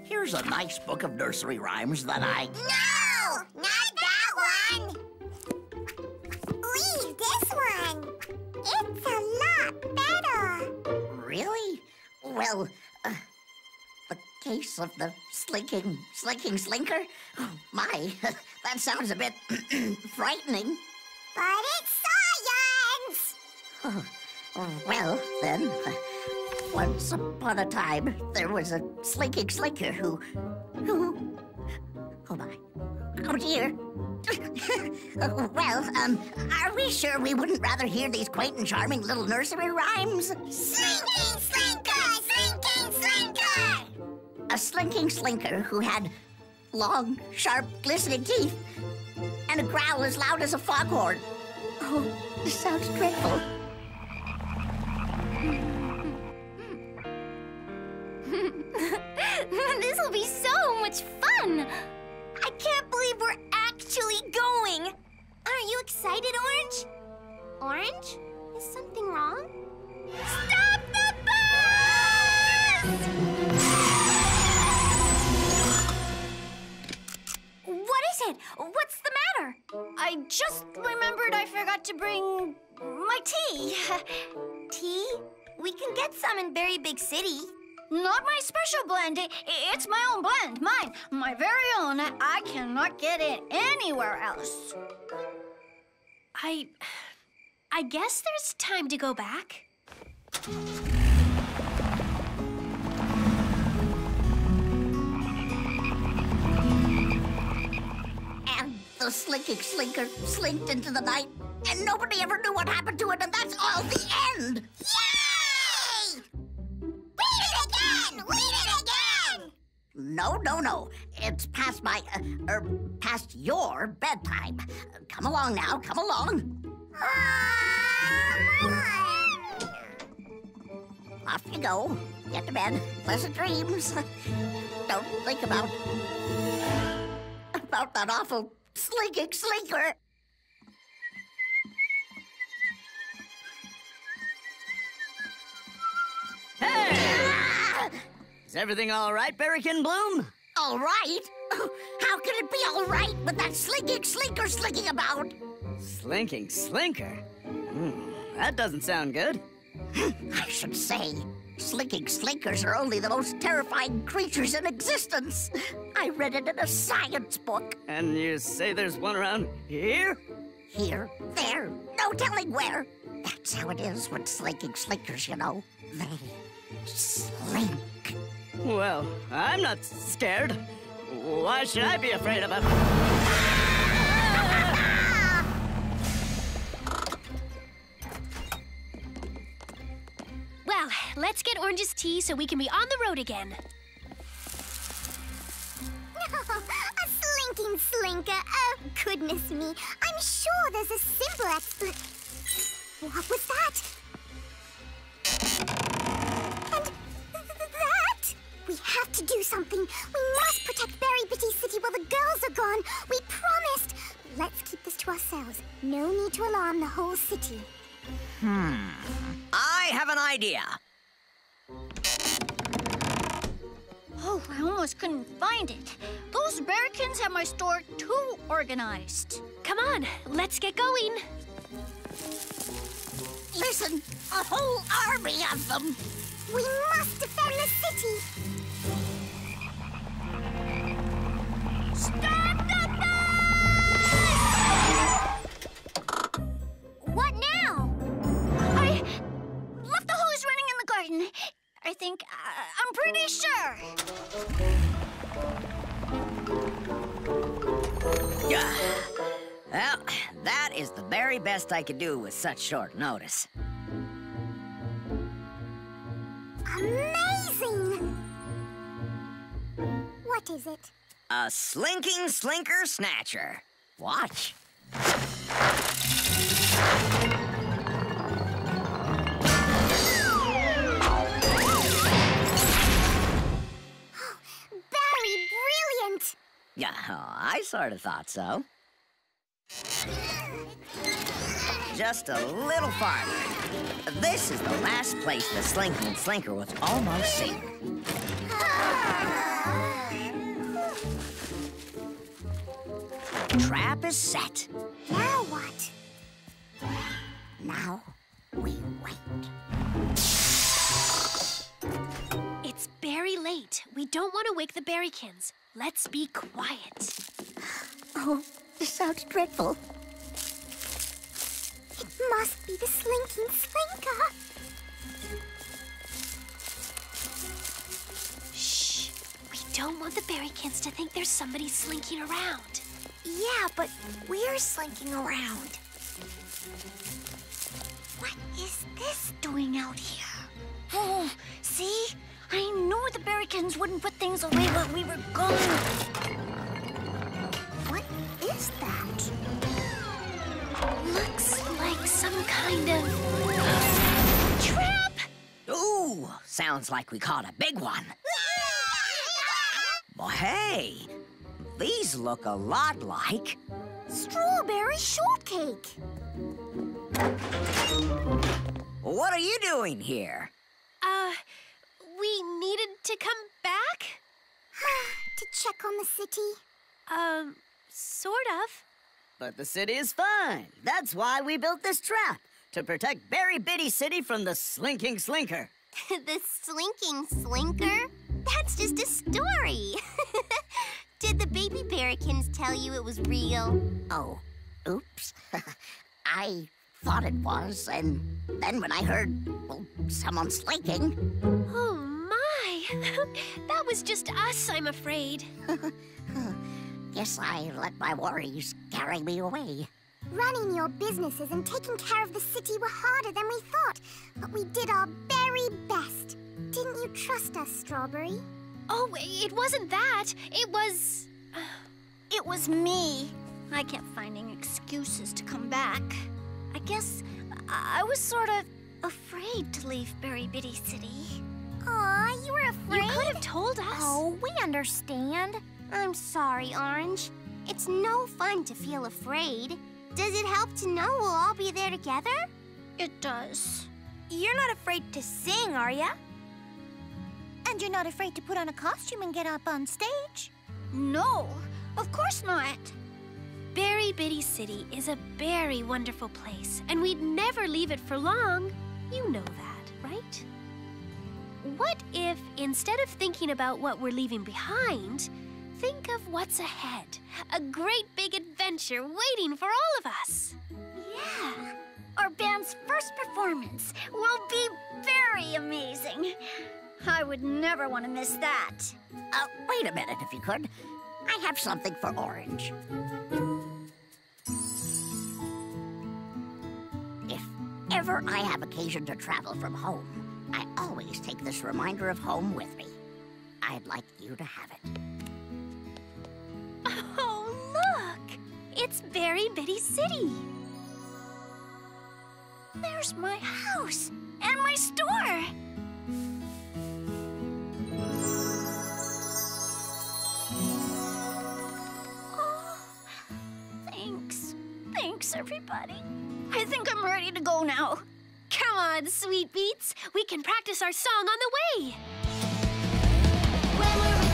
Here's a nice book of nursery rhymes that I... No! Not that one! Leave this one. It's a lot better. Really? Well, uh, the case of the slinking, slinking slinker? Oh, my, that sounds a bit frightening. But it's science! Huh. Well, then, once upon a time, there was a slinking slinker who, who, oh my, oh dear. Well, um, are we sure we wouldn't rather hear these quaint and charming little nursery rhymes? Slinking slinker! Slinking slinker! A slinking slinker who had long, sharp, glistening teeth and a growl as loud as a foghorn. Oh, this sounds dreadful. This will be so much fun! I can't believe we're actually going! Aren't you excited, Orange? Orange? Is something wrong? Stop the bus! What is it? What's the matter? I just remembered I forgot to bring my tea. Tea? We can get some in Berry Big City. Not my special blend. It, it's my own blend. Mine. My very own. I cannot get it anywhere else. I... I guess there's time to go back. And the slinking slinker slinked into the night And nobody ever knew what happened to it, and that's all the end! Yay! Read it again! Read it again! No, no, no. It's past my, uh, er, past your bedtime. Come along now, come along. Off you go. Get to bed. Pleasant dreams. Don't think about... about that awful slinking slinker. Hey! Ah! Is everything all right, Berrykin Bloom? All right? How could it be all right with that slinking slinker slinking about? Slinking slinker? Mm, that doesn't sound good. I should say, slinking slinkers are only the most terrifying creatures in existence. I read it in a science book. And you say there's one around here? Here, there, no telling where. That's how it is with slinking slinkers, you know. They slink. Well, I'm not scared. Why should I be afraid of them? Well, let's get Orange's tea so we can be on the road again. Oh, a slinking slinker. Oh, goodness me. I'm sure there's a simple explanation. What was that? And th that? We have to do something. We must protect Berry Bitty City while the girls are gone. We promised. Let's keep this to ourselves. No need to alarm the whole city. Hmm. I have an idea. Oh, I almost couldn't find it. Those Berrykins have my store too organized. Come on, let's get going. Listen, a whole army of them. We must defend the city. Stop the bus! What now? I think, uh, I'm pretty sure. Yeah. Well, that is the very best I could do with such short notice. Amazing! What is it? A slinking slinker snatcher. Watch. Yeah, oh, I sort of thought so. Just a little farther. This is the last place the slinking slinker was almost seen. Trap is set. Now what? Now we wait. It's very late. We don't want to wake the Berrykins. Let's be quiet. Oh, this sounds dreadful. It must be the slinking slinker. Shh. We don't want the Berrykins to think there's somebody slinking around. Yeah, but we're slinking around. What is this doing out here? Oh, see? I knew the Berrykins wouldn't put things away while we were gone. What is that? Looks like some kind of trap! Ooh, sounds like we caught a big one. Well, hey, these look a lot like... Strawberry Shortcake! What are you doing here? Uh... We needed to come back? To check on the city? Um, sort of. But the city is fine. That's why we built this trap, to protect Berry Bitty City from the slinking slinker. The slinking slinker? That's just a story. Did the baby Berrykins tell you it was real? Oh, oops. I... thought it was, and then when I heard, well, someone slinking. Oh, my. That was just us, I'm afraid. Guess I let my worries carry me away. Running your businesses and taking care of the city were harder than we thought, but we did our very best. Didn't you trust us, Strawberry? Oh, it wasn't that. It was... It was me. I kept finding excuses to come back. I guess I was sort of afraid to leave Berry Bitty City. Aw, you were afraid? You could have told us. Oh, we understand. I'm sorry, Orange. It's no fun to feel afraid. Does it help to know we'll all be there together? It does. You're not afraid to sing, are ya? And you're not afraid to put on a costume and get up on stage? No, of course not. Berry Bitty City is a very wonderful place, and we'd never leave it for long. You know that, right? What if, instead of thinking about what we're leaving behind, think of what's ahead. A great big adventure waiting for all of us. Yeah. Our band's first performance will be very amazing. I would never want to miss that. Uh, wait a minute, if you could. I have something for Orange. If ever I have occasion to travel from home, I always take this reminder of home with me. I'd like you to have it. Oh, look! It's Berry Bitty City. There's my house and my store. Oh, thanks. Thanks, everybody. I think I'm ready to go now. Come on, Sweet Beats. We can practice our song on the way. When we're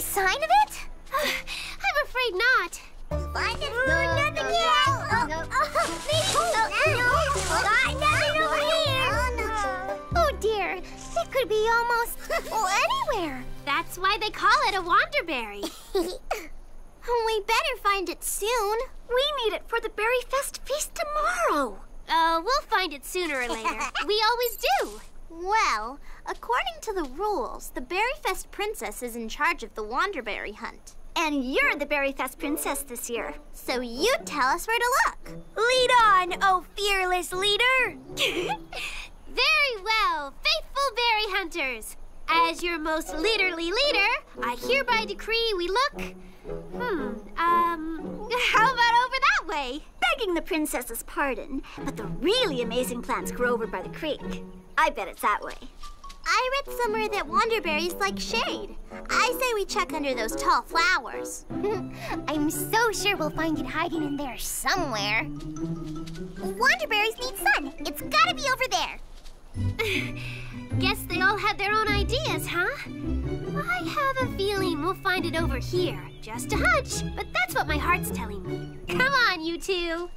sign of it? I'm afraid not. I didn't oh, no, nothing no, yet. No, oh, no. Oh, oh, no, no. Got nothing over here. Oh, no. Oh, dear. It could be almost anywhere. That's why they call it a Wanderberry. We better find it soon. We need it for the Berry Fest feast tomorrow. Uh, we'll find it sooner or later. We always do. Well, according to the rules, the Berry Fest princess is in charge of the Wanderberry hunt. And you're the Berry Fest princess this year. So you tell us where to look. Lead on, oh fearless leader! Very well, faithful berry hunters. As your most leaderly leader, I hereby decree we look... Hmm, um, how about over that way? Begging the princess's pardon, but the really amazing plants grow over by the creek. I bet it's that way. I read somewhere that Wanderberry's like shade. I say we check under those tall flowers. I'm so sure we'll find it hiding in there somewhere. Wanderberries need sun. It's gotta be over there. Guess they all had their own ideas, huh? I have a feeling we'll find it over here. Just a hunch, but that's what my heart's telling me. Come on, you two.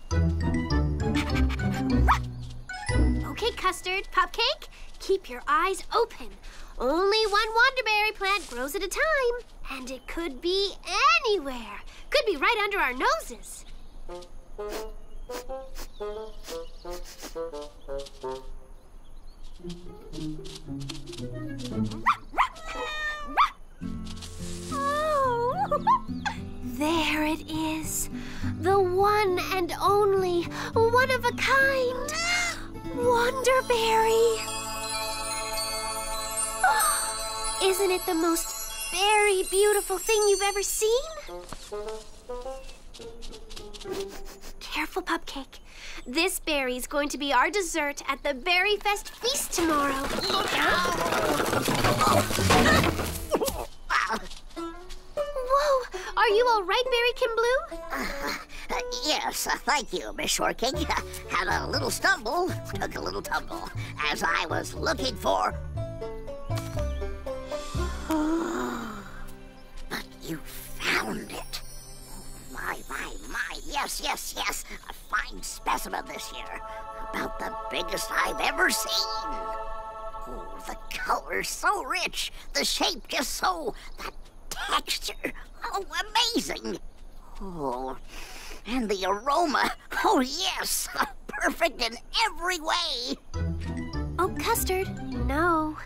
Okay, Custard, Pupcake, keep your eyes open. Only one Wanderberry plant grows at a time, and it could be anywhere. Could be right under our noses. Oh, there it is. The one and only, one of a kind, Wanderberry. Oh, isn't it the most berry beautiful thing you've ever seen? Careful, Pupcake. This berry's going to be our dessert at the Berry Fest feast tomorrow. Whoa! Are you all right, Berrykin Blue? Uh, uh, yes, uh, thank you, Miss Shortcake. Had a little stumble, took a little tumble, as I was looking for... But you found it. My, my, Yes, yes, yes. A fine specimen this year. About the biggest I've ever seen. Oh, the color's so rich. The shape just so. The texture. Oh, amazing. Oh, and the aroma. Oh, yes. Perfect in every way. Oh, Custard. No.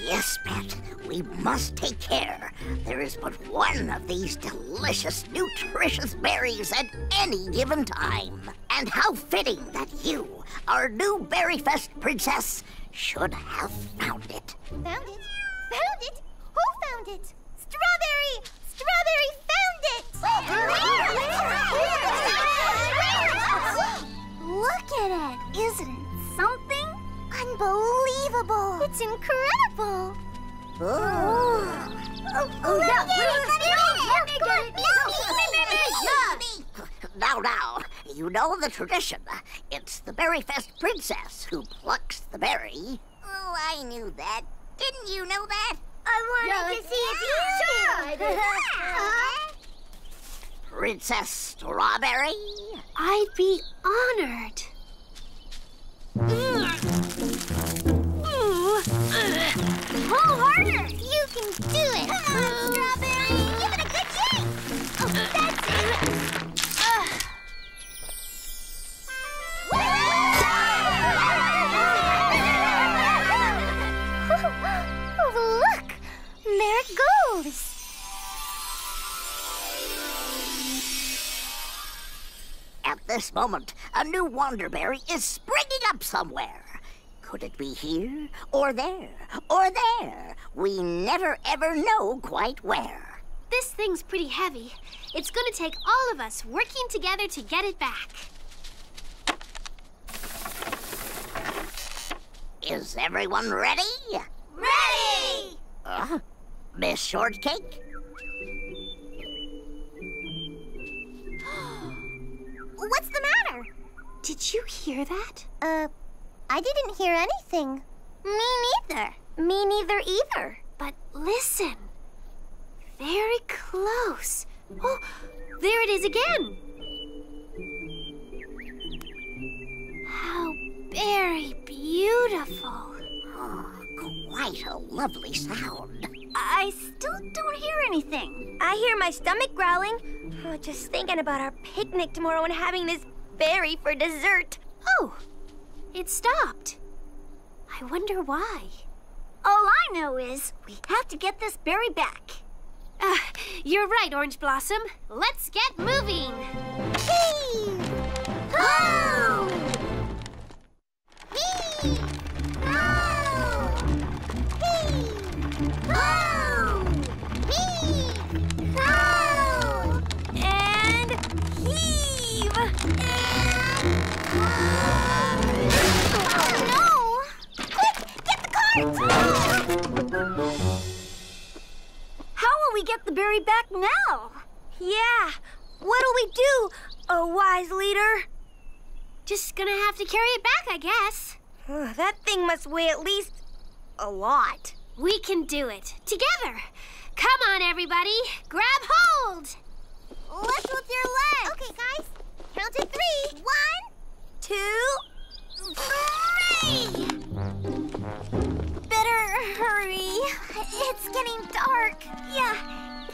Yes, Pet, we must take care. There is but one of these delicious, nutritious berries at any given time. And how fitting that you, our new Berry Fest princess, should have found it. Found it? Found it? Who found it? Strawberry! Strawberry found it! Look at it! Isn't it something? Unbelievable! It's incredible! Oh! Oh, oh no! Let me, Now, now, you know the tradition. It's the Berry Fest princess who plucks the berry. Oh, I knew that. Didn't you know that? I wanted no, to see yeah. if you knew. Huh? Princess Strawberry? I'd be honored. Mm. Mm. Pull harder! You can do it! Come on, uh, Strawberry! Give it a good shake! Oh, that's it! Uh. Oh, look! There it goes! At this moment, a new Wanderberry is springing up somewhere. Could it be here, or there, or there? We never ever know quite where. This thing's pretty heavy. It's gonna take all of us working together to get it back. Is everyone ready? Ready! Uh, Miss Shortcake? What's the matter? Did you hear that? Uh, I didn't hear anything. Me neither. Me neither either. But listen. Very close. Oh, there it is again. How very beautiful. Oh, quite a lovely sound. I still don't hear anything. I hear my stomach growling. Oh, just thinking about our picnic tomorrow and having this berry for dessert. Oh, it stopped. I wonder why. All I know is we have to get this berry back. Uh, you're right, Orange Blossom. Let's get moving. Hey! Oh! Hey! Oh! Hey! Oh! How will we get the berry back now? Yeah, what'll we do, oh wise leader? Just gonna have to carry it back, I guess. Uh, that thing must weigh at least a lot. We can do it, together. Come on, everybody, grab hold. Lift with your legs. Okay, guys, count to three. One, two, three. Better hurry. It's getting dark. Yeah,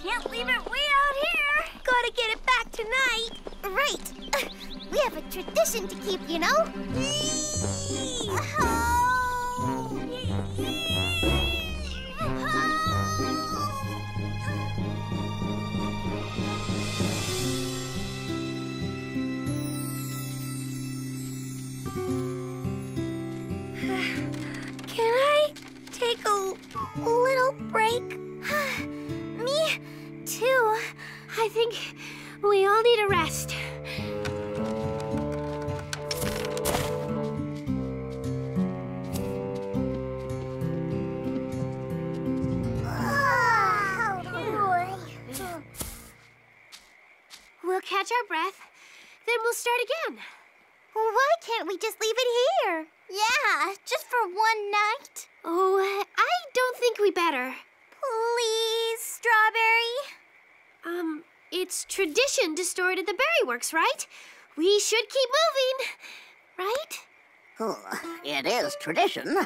can't leave it way out here. Gotta get it back tonight. Right. We have a tradition to keep, you know. Can I? Take a little break. Me too. I think we all need a rest. Oh, boy. We'll catch our breath, then we'll start again. Why can't we just leave it here? Yeah, just for one night. Oh, I don't think we better. Please, Strawberry. Um, It's tradition to store it at the Berry Works, right? We should keep moving, right? Oh, it is tradition,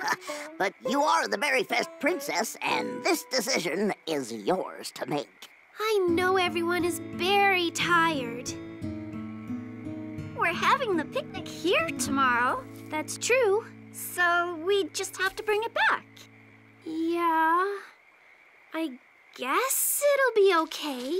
but you are the Berry Fest princess, and this decision is yours to make. I know everyone is very tired. We're having the picnic here tomorrow. That's true. So we just have to bring it back. Yeah, I guess it'll be okay.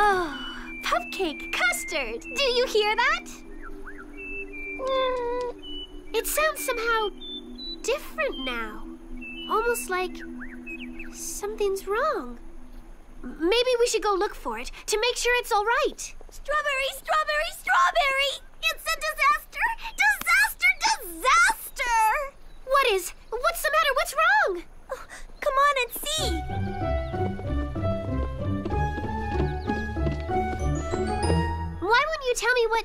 Oh, Pupcake, Custard, do you hear that? Mm, it sounds somehow different now. Almost like something's wrong. Maybe we should go look for it to make sure it's all right. Strawberry, strawberry, strawberry! It's a disaster! Disaster! Disaster! What is? What's the matter? What's wrong? Oh, come on and see! Why wouldn't you tell me what...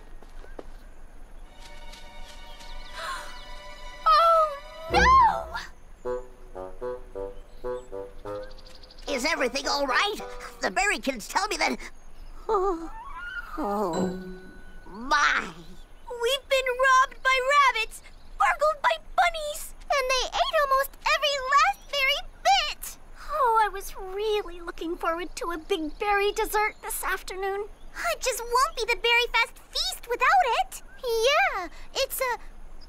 Oh, no! Is everything all right? The Berrykins tell me that... Oh, oh, my. We've been robbed by rabbits, burgled by bunnies, and they ate almost every last berry bit. Oh, I was really looking forward to a big berry dessert this afternoon. It just won't be the Berry Fest feast without it. Yeah, it's a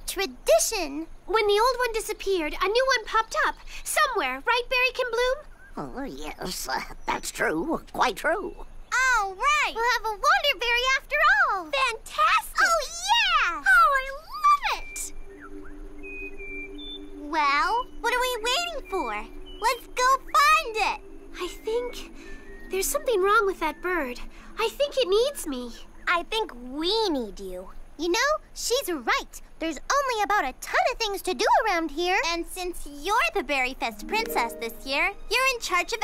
tradition. When the old one disappeared, a new one popped up somewhere, right, Berrykin Bloom? Oh, yes, uh, that's true. Quite true. All right. We'll have a Wanderberry after all. Fantastic. Oh, yeah. Oh, I love it. Well, what are we waiting for? Let's go find it. I think there's something wrong with that bird. I think it needs me. I think we need you. You know, she's right. There's only about a ton of things to do around here. And since you're the Berry Fest princess this year, you're in charge of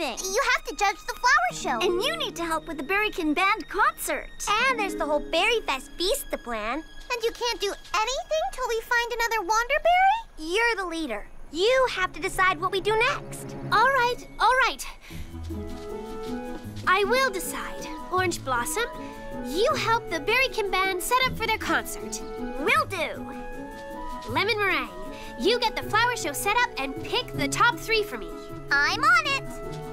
everything. You have to judge the flower show. And you need to help with the Berrykin Band concert. And there's the whole Berry Fest feast to plan. And you can't do anything till we find another Wanderberry? You're the leader. You have to decide what we do next. All right, all right. I will decide. Orange Blossom, you help the Berrykin Band set up for their concert. Will do. Lemon Meringue, you get the flower show set up and pick the top three for me. I'm on it.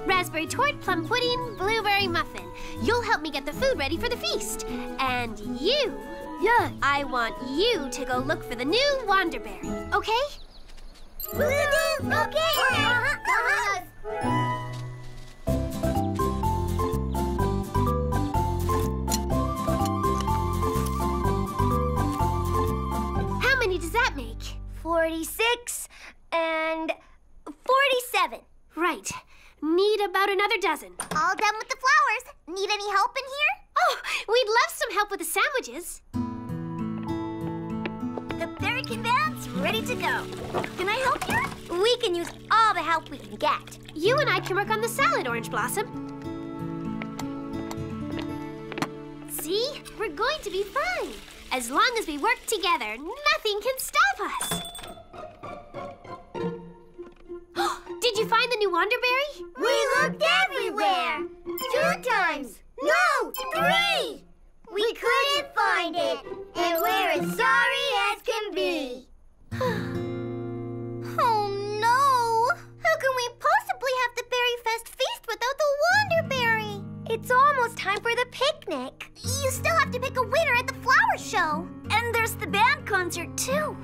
Raspberry Tort, Plum Pudding, Blueberry Muffin, you'll help me get the food ready for the feast. And you, yeah, I want you to go look for the new Wanderberry, okay? Will do. Okay. Uh-huh. Uh-huh. Uh-huh. forty-six and forty-seven. Right. Need about another dozen. All done with the flowers. Need any help in here? Oh, we'd love some help with the sandwiches. The Berrykin Band's ready to go. Can I help you? We can use all the help we can get. You and I can work on the salad, Orange Blossom. See? We're going to be fine. As long as we work together, nothing can stop us. Did you find the new Wanderberry? We looked everywhere! Two times! No! Three! We couldn't find it, and we're as sorry as can be. Oh no! How can we possibly have the Berry Fest feast without the Wanderberry? It's almost time for the picnic. You still have to pick a winner at the flower show. And there's the band concert, too.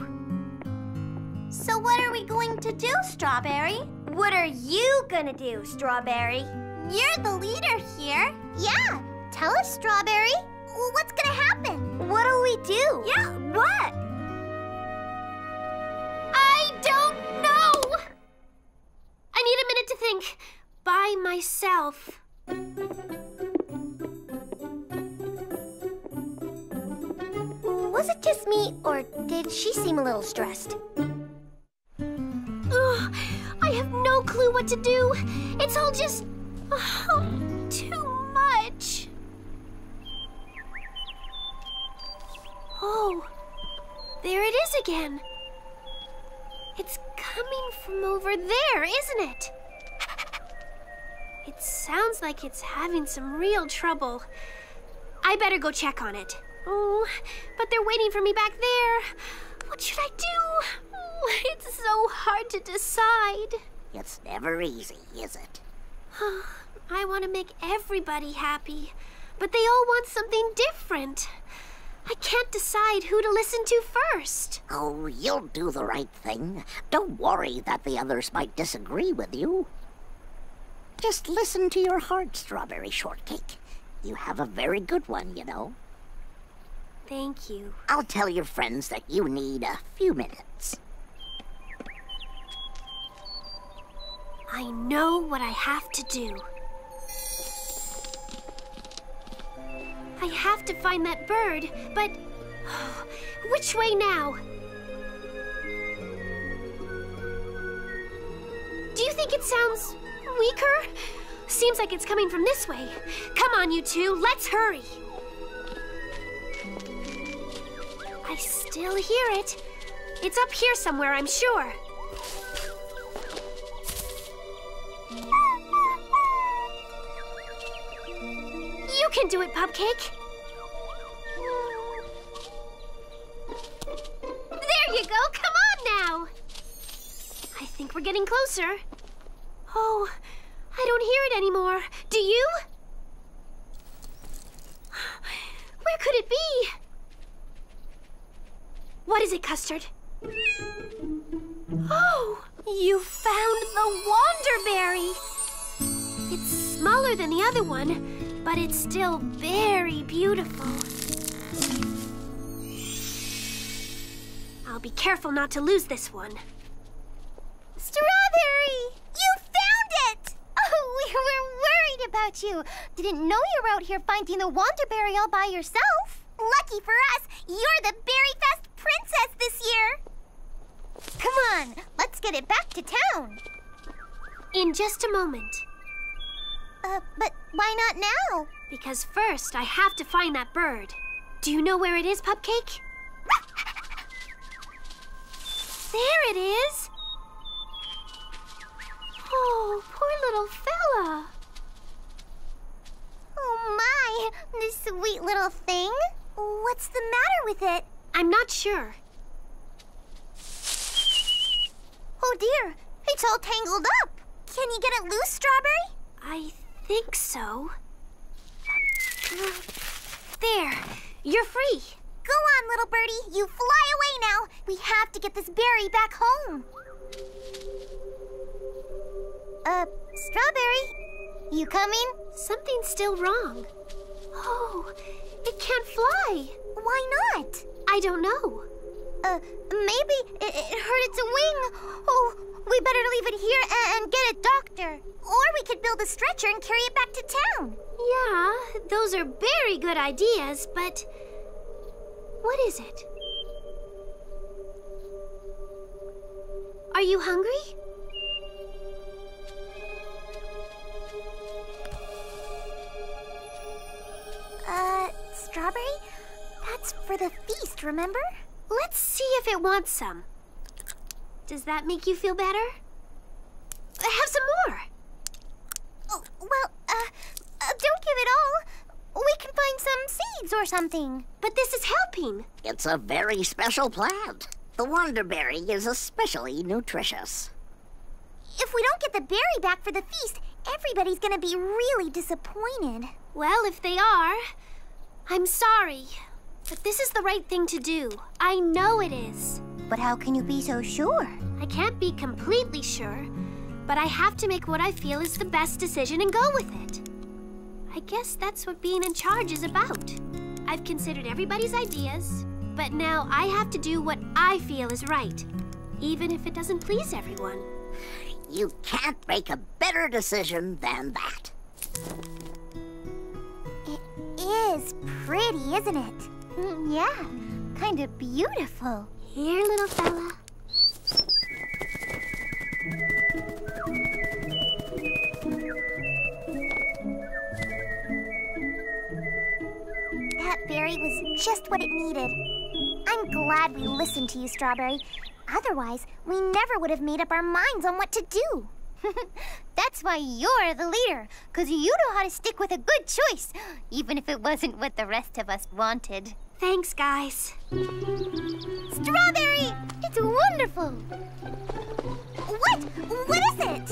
So what are we going to do, Strawberry? What are you gonna do, Strawberry? You're the leader here. Yeah, tell us, Strawberry. What's gonna happen? What'll we do? Yeah, what? I don't know! I need a minute to think. By myself. Was it just me, or did she seem a little stressed? Ugh, I have no clue what to do. It's all just oh, too much. Oh, there it is again. It's coming from over there, isn't it? It sounds like it's having some real trouble. I better go check on it. Oh, but they're waiting for me back there. What should I do? Oh, it's so hard to decide. It's never easy, is it? I want to make everybody happy, but they all want something different. I can't decide who to listen to first. Oh, you'll do the right thing. Don't worry that the others might disagree with you. Just listen to your heart, Strawberry Shortcake. You have a very good one, you know. Thank you. I'll tell your friends that you need a few minutes. I know what I have to do. I have to find that bird, but which way now? Do you think it sounds weaker? Seems like it's coming from this way. Come on, you two, let's hurry. I still hear it. It's up here somewhere, I'm sure. You can do it, Pupcake. There you go, come on now. I think we're getting closer. Oh, I don't hear it anymore. Do you? Where could it be? What is it, Custard? Oh, you found the Wanderberry. It's smaller than the other one, but it's still very beautiful. I'll be careful not to lose this one. Strawberry! You found it! Oh, we were worried about you. Didn't know you were out here finding the Wanderberry all by yourself. Lucky for us, you're the Berry Fest princess this year. Come on, let's get it back to town. In just a moment. Uh, but why not now? Because first I have to find that bird. Do you know where it is, Pupcake? There it is! Oh, poor little fella. Oh my, this sweet little thing. What's the matter with it? I'm not sure. Oh dear, it's all tangled up. Can you get it loose, Strawberry? I think so. There, you're free. Go on, little birdie, you fly away now. We have to get this berry back home. Uh, Strawberry, you coming? Something's still wrong. Oh, it can't fly. Why not? I don't know. Uh, maybe it, it hurt its wing. Oh, we better leave it here and, and get a doctor. Or we could build a stretcher and carry it back to town. Yeah, those are very good ideas, but what is it? Are you hungry? Uh, Strawberry? That's for the feast, remember? Let's see if it wants some. Does that make you feel better? Have some more. Oh, well, uh, uh, don't give it all. We can find some seeds or something. But this is helping. It's a very special plant. The Wanderberry is especially nutritious. If we don't get the berry back for the feast, everybody's gonna be really disappointed. Well, if they are, I'm sorry. But this is the right thing to do. I know it is. But how can you be so sure? I can't be completely sure. But I have to make what I feel is the best decision and go with it. I guess that's what being in charge is about. I've considered everybody's ideas, but now I have to do what I feel is right, even if it doesn't please everyone. You can't make a better decision than that. It is pretty, isn't it? Mm, yeah, kind of beautiful. Here, little fella. That berry was just what it needed. I'm glad we listened to you, Strawberry. Otherwise, we never would have made up our minds on what to do. That's why you're the leader, because you know how to stick with a good choice, even if it wasn't what the rest of us wanted. Thanks, guys. Strawberry! It's wonderful! What? What is it?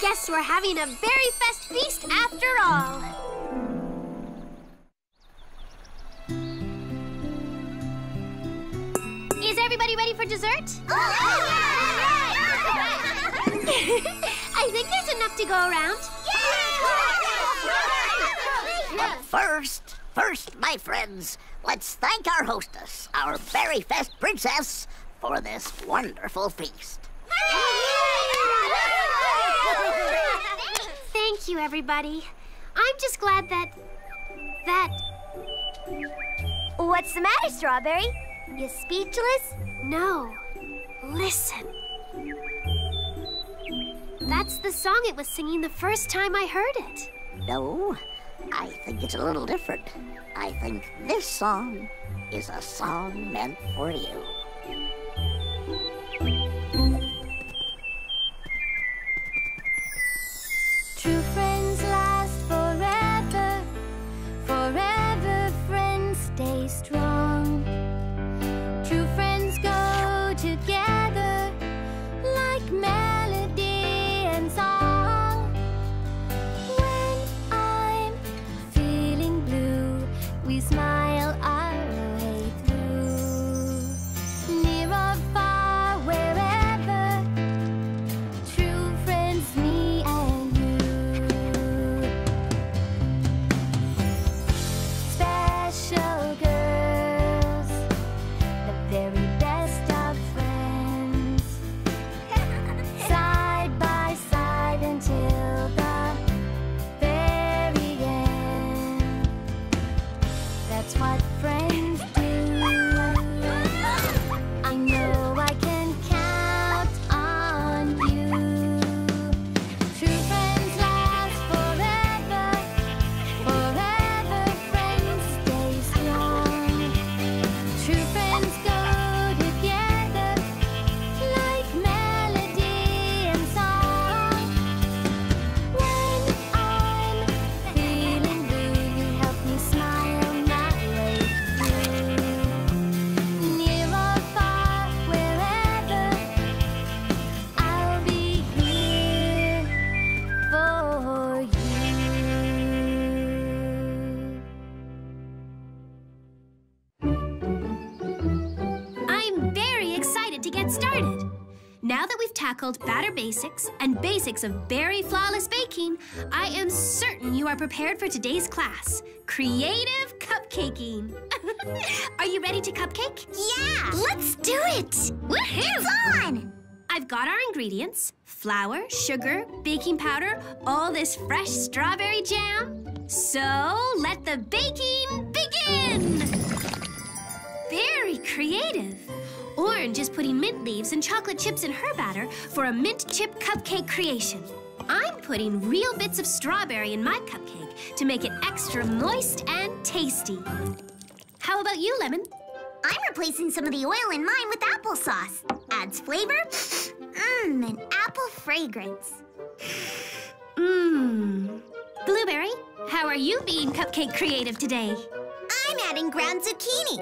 Guess we're having a Berry Fest feast after all. Is everybody ready for dessert? I think there's enough to go around. Yeah! But first, first, my friends, let's thank our hostess, our Berry Fest princess, for this wonderful feast. Thank you, everybody. I'm just glad that... that... What's the matter, Strawberry? You speechless? No. Listen. That's the song it was singing the first time I heard it. No, I think it's a little different. I think this song is a song meant for you. True friends last forever, forever friends stay strong. True friends go together like melody and song. When I'm feeling blue, we smile our way through. Near or far, wherever, true friends, me and you. Special girls, the very best of friends. Side by side until the very end. That's what friends do. I know I can count on you. True friends last forever. Forever friends stay strong. True friends go together like melody and song. When I'm feeling blue, you help me smile my way through. Near or far, wherever, I'll be here for you. I'm very excited to get started. Now that we've tackled batter basics and basics of berry flawless baking, I am certain you are prepared for today's class, creative cupcaking. Are you ready to cupcake? Yeah! Let's do it! Woohoo! It's on! I've got our ingredients: flour, sugar, baking powder, all this fresh strawberry jam. So let the baking begin! Very creative. Orange is putting mint leaves and chocolate chips in her batter for a mint chip cupcake creation. I'm putting real bits of strawberry in my cupcake to make it extra moist and tasty. How about you, Lemon? I'm replacing some of the oil in mine with applesauce. Adds flavor, mmm, an apple fragrance. Mmm. Blueberry, how are you being cupcake creative today? I'm adding ground zucchini.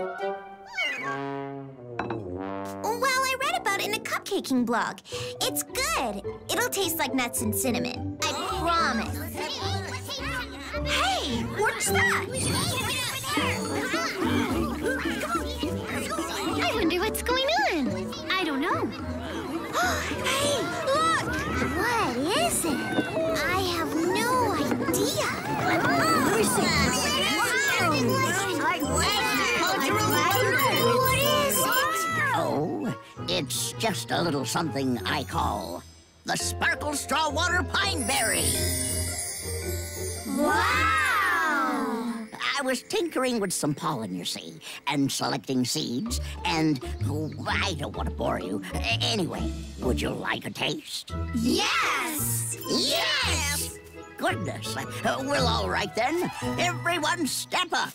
Well, I read about it in a cupcaking blog. It's good. It'll taste like nuts and cinnamon. I promise. Hey, what's that? I wonder what's going on. I don't know. Hey, look! What is it? I have no idea. What is it? Oh, it's just a little something I call the Sparkle Straw Water Pineberry. Wow! I was tinkering with some pollen, you see, and selecting seeds, and oh, I don't want to bore you. A- Anyway, would you like a taste? Yes! Yes! Goodness. Uh, well, all right then. Everyone step up.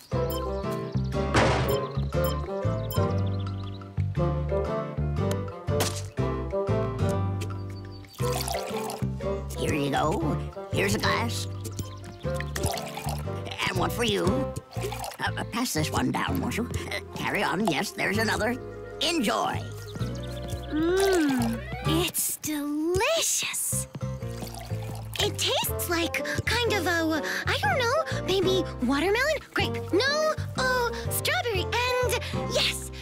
go. Here's a glass. And one for you. Uh, pass this one down, won't you? Uh, carry on. Yes, there's another. Enjoy. Mmm, it's delicious. It tastes like kind of a, I don't know, maybe watermelon, grape, no, oh, strawberry, and yes,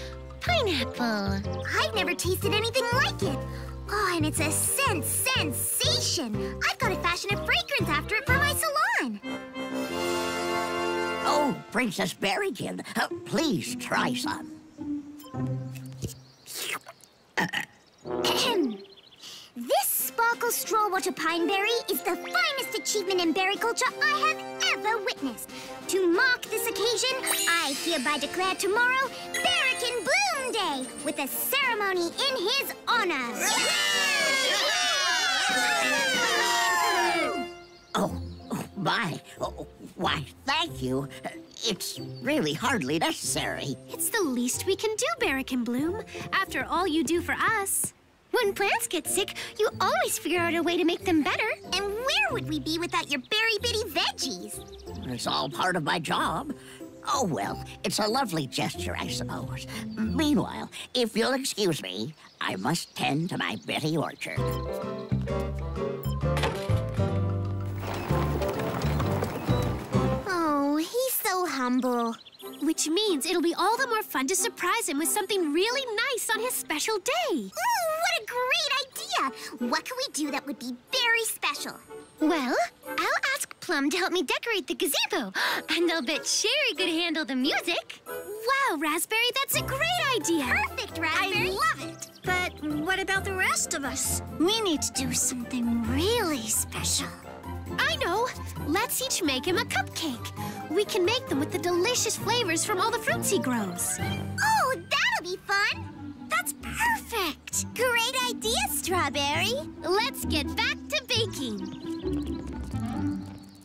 pineapple. I've never tasted anything like it. Oh, and it's a sense sensation. I've got to fashion a fragrance after it for my salon. Oh, Princess Berrykin, uh, please try some. This Sparkle Straw Water Pineberry is the finest achievement in berry culture I have ever witnessed. To mark this occasion, I hereby declare tomorrow Berrykin Bloom Day with a ceremony in his honor. Oh, my. Oh, why, thank you. It's really hardly necessary. It's the least we can do, Berrykin Bloom, after all you do for us. When plants get sick, you always figure out a way to make them better. And where would we be without your berry bitty veggies? It's all part of my job. Oh, well, it's a lovely gesture, I suppose. Meanwhile, if you'll excuse me, I must tend to my bitty orchard. Oh, he's so humble. Which means it'll be all the more fun to surprise him with something really nice on his special day. Ooh, what a great idea! What can we do that would be very special? Well, I'll ask Plum to help me decorate the gazebo, and I'll bet Cherry could handle the music. Wow, Raspberry, that's a great idea! Perfect, Raspberry! I love it! But what about the rest of us? We need to do something really special. I know! Let's each make him a cupcake. We can make them with the delicious flavors from all the fruits he grows. Oh, that'll be fun! That's perfect! Great idea, Strawberry! Let's get back to baking.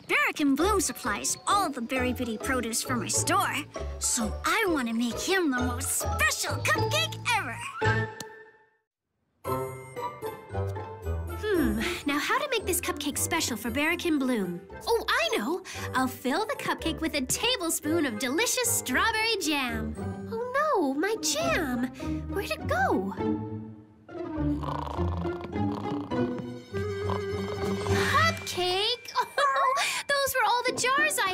Berrykin Bloom supplies all the Berry Bitty produce from my store, so I want to make him the most special cupcake ever! Now, how to make this cupcake special for Berrykin Bloom? Oh, I know! I'll fill the cupcake with a tablespoon of delicious strawberry jam. Oh no, my jam! Where'd it go? Cupcake! Oh, those were all the jars I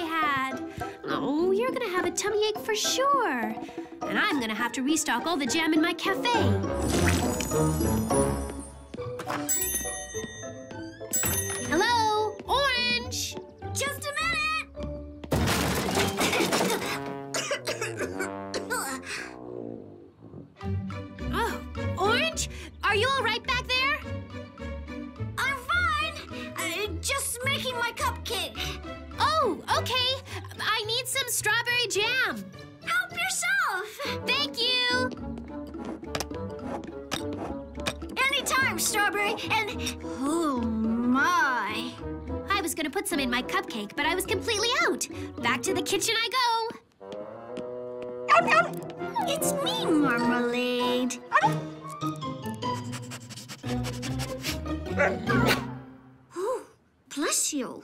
had. Oh, you're gonna have a tummy ache for sure. And I'm gonna have to restock all the jam in my cafe. Hello? Orange! Just a minute! Oh, Orange? Are you all right back there? I'm fine. Uh, just making my cupcake. Oh, okay. I need some strawberry jam. Help yourself. Thank you. Anytime, Strawberry, and... Oh, my. I was gonna put some in my cupcake, but I was completely out. Back to the kitchen I go. Um, um. It's me, Marmalade. Um. Oh, bless you.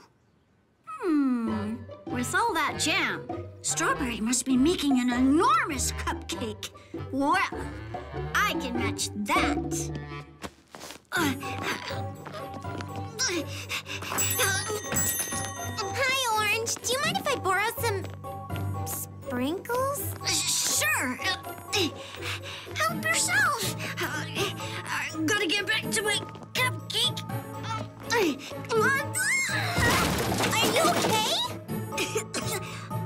Hmm. With all that jam, Strawberry must be making an enormous cupcake. Well, I can match that. Uh, Hi, Orange. Do you mind if I borrow some sprinkles? Sure. Help yourself. I'm gonna get back to my cupcake. Are you okay?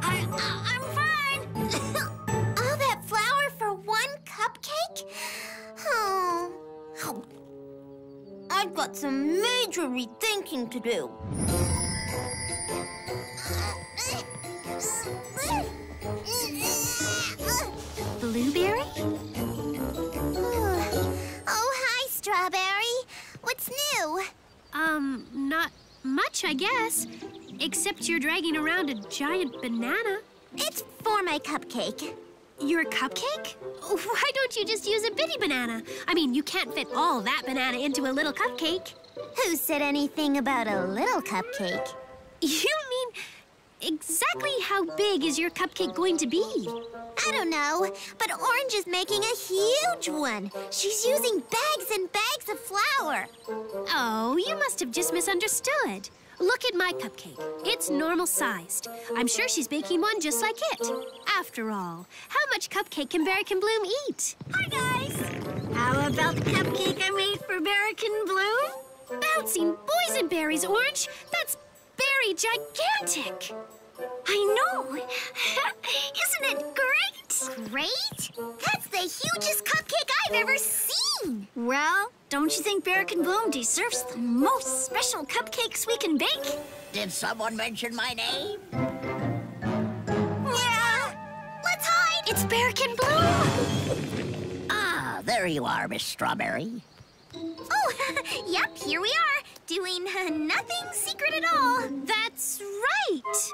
I, I'm fine. All that flour for one cupcake? Oh. Oh. I've got some major rethinking to do. Blueberry? Oh, hi, Strawberry. What's new? Um, not much, I guess. Except you're dragging around a giant banana. It's for my cupcake. Your cupcake? Why don't you just use a bitty banana? I mean, you can't fit all that banana into a little cupcake. Who said anything about a little cupcake? You mean, exactly how big is your cupcake going to be? I don't know, but Orange is making a huge one. She's using bags and bags of flour. Oh, you must have just misunderstood. Look at my cupcake. It's normal-sized. I'm sure she's baking one just like it. After all, how much cupcake can Berrykin Bloom eat? Hi, guys! How about the cupcake I made for Berrykin Bloom? Bouncing boysenberries, Orange! That's berry gigantic! I know! Isn't it great? Great? That's the hugest cupcake I've ever seen! Well, don't you think Berrykin Bloom deserves the most special cupcakes we can bake? Did someone mention my name? Yeah! Let's hide! It's Berrykin Bloom! Ah, there you are, Miss Strawberry. Oh, yep, here we are, doing uh, nothing secret at all. That's right.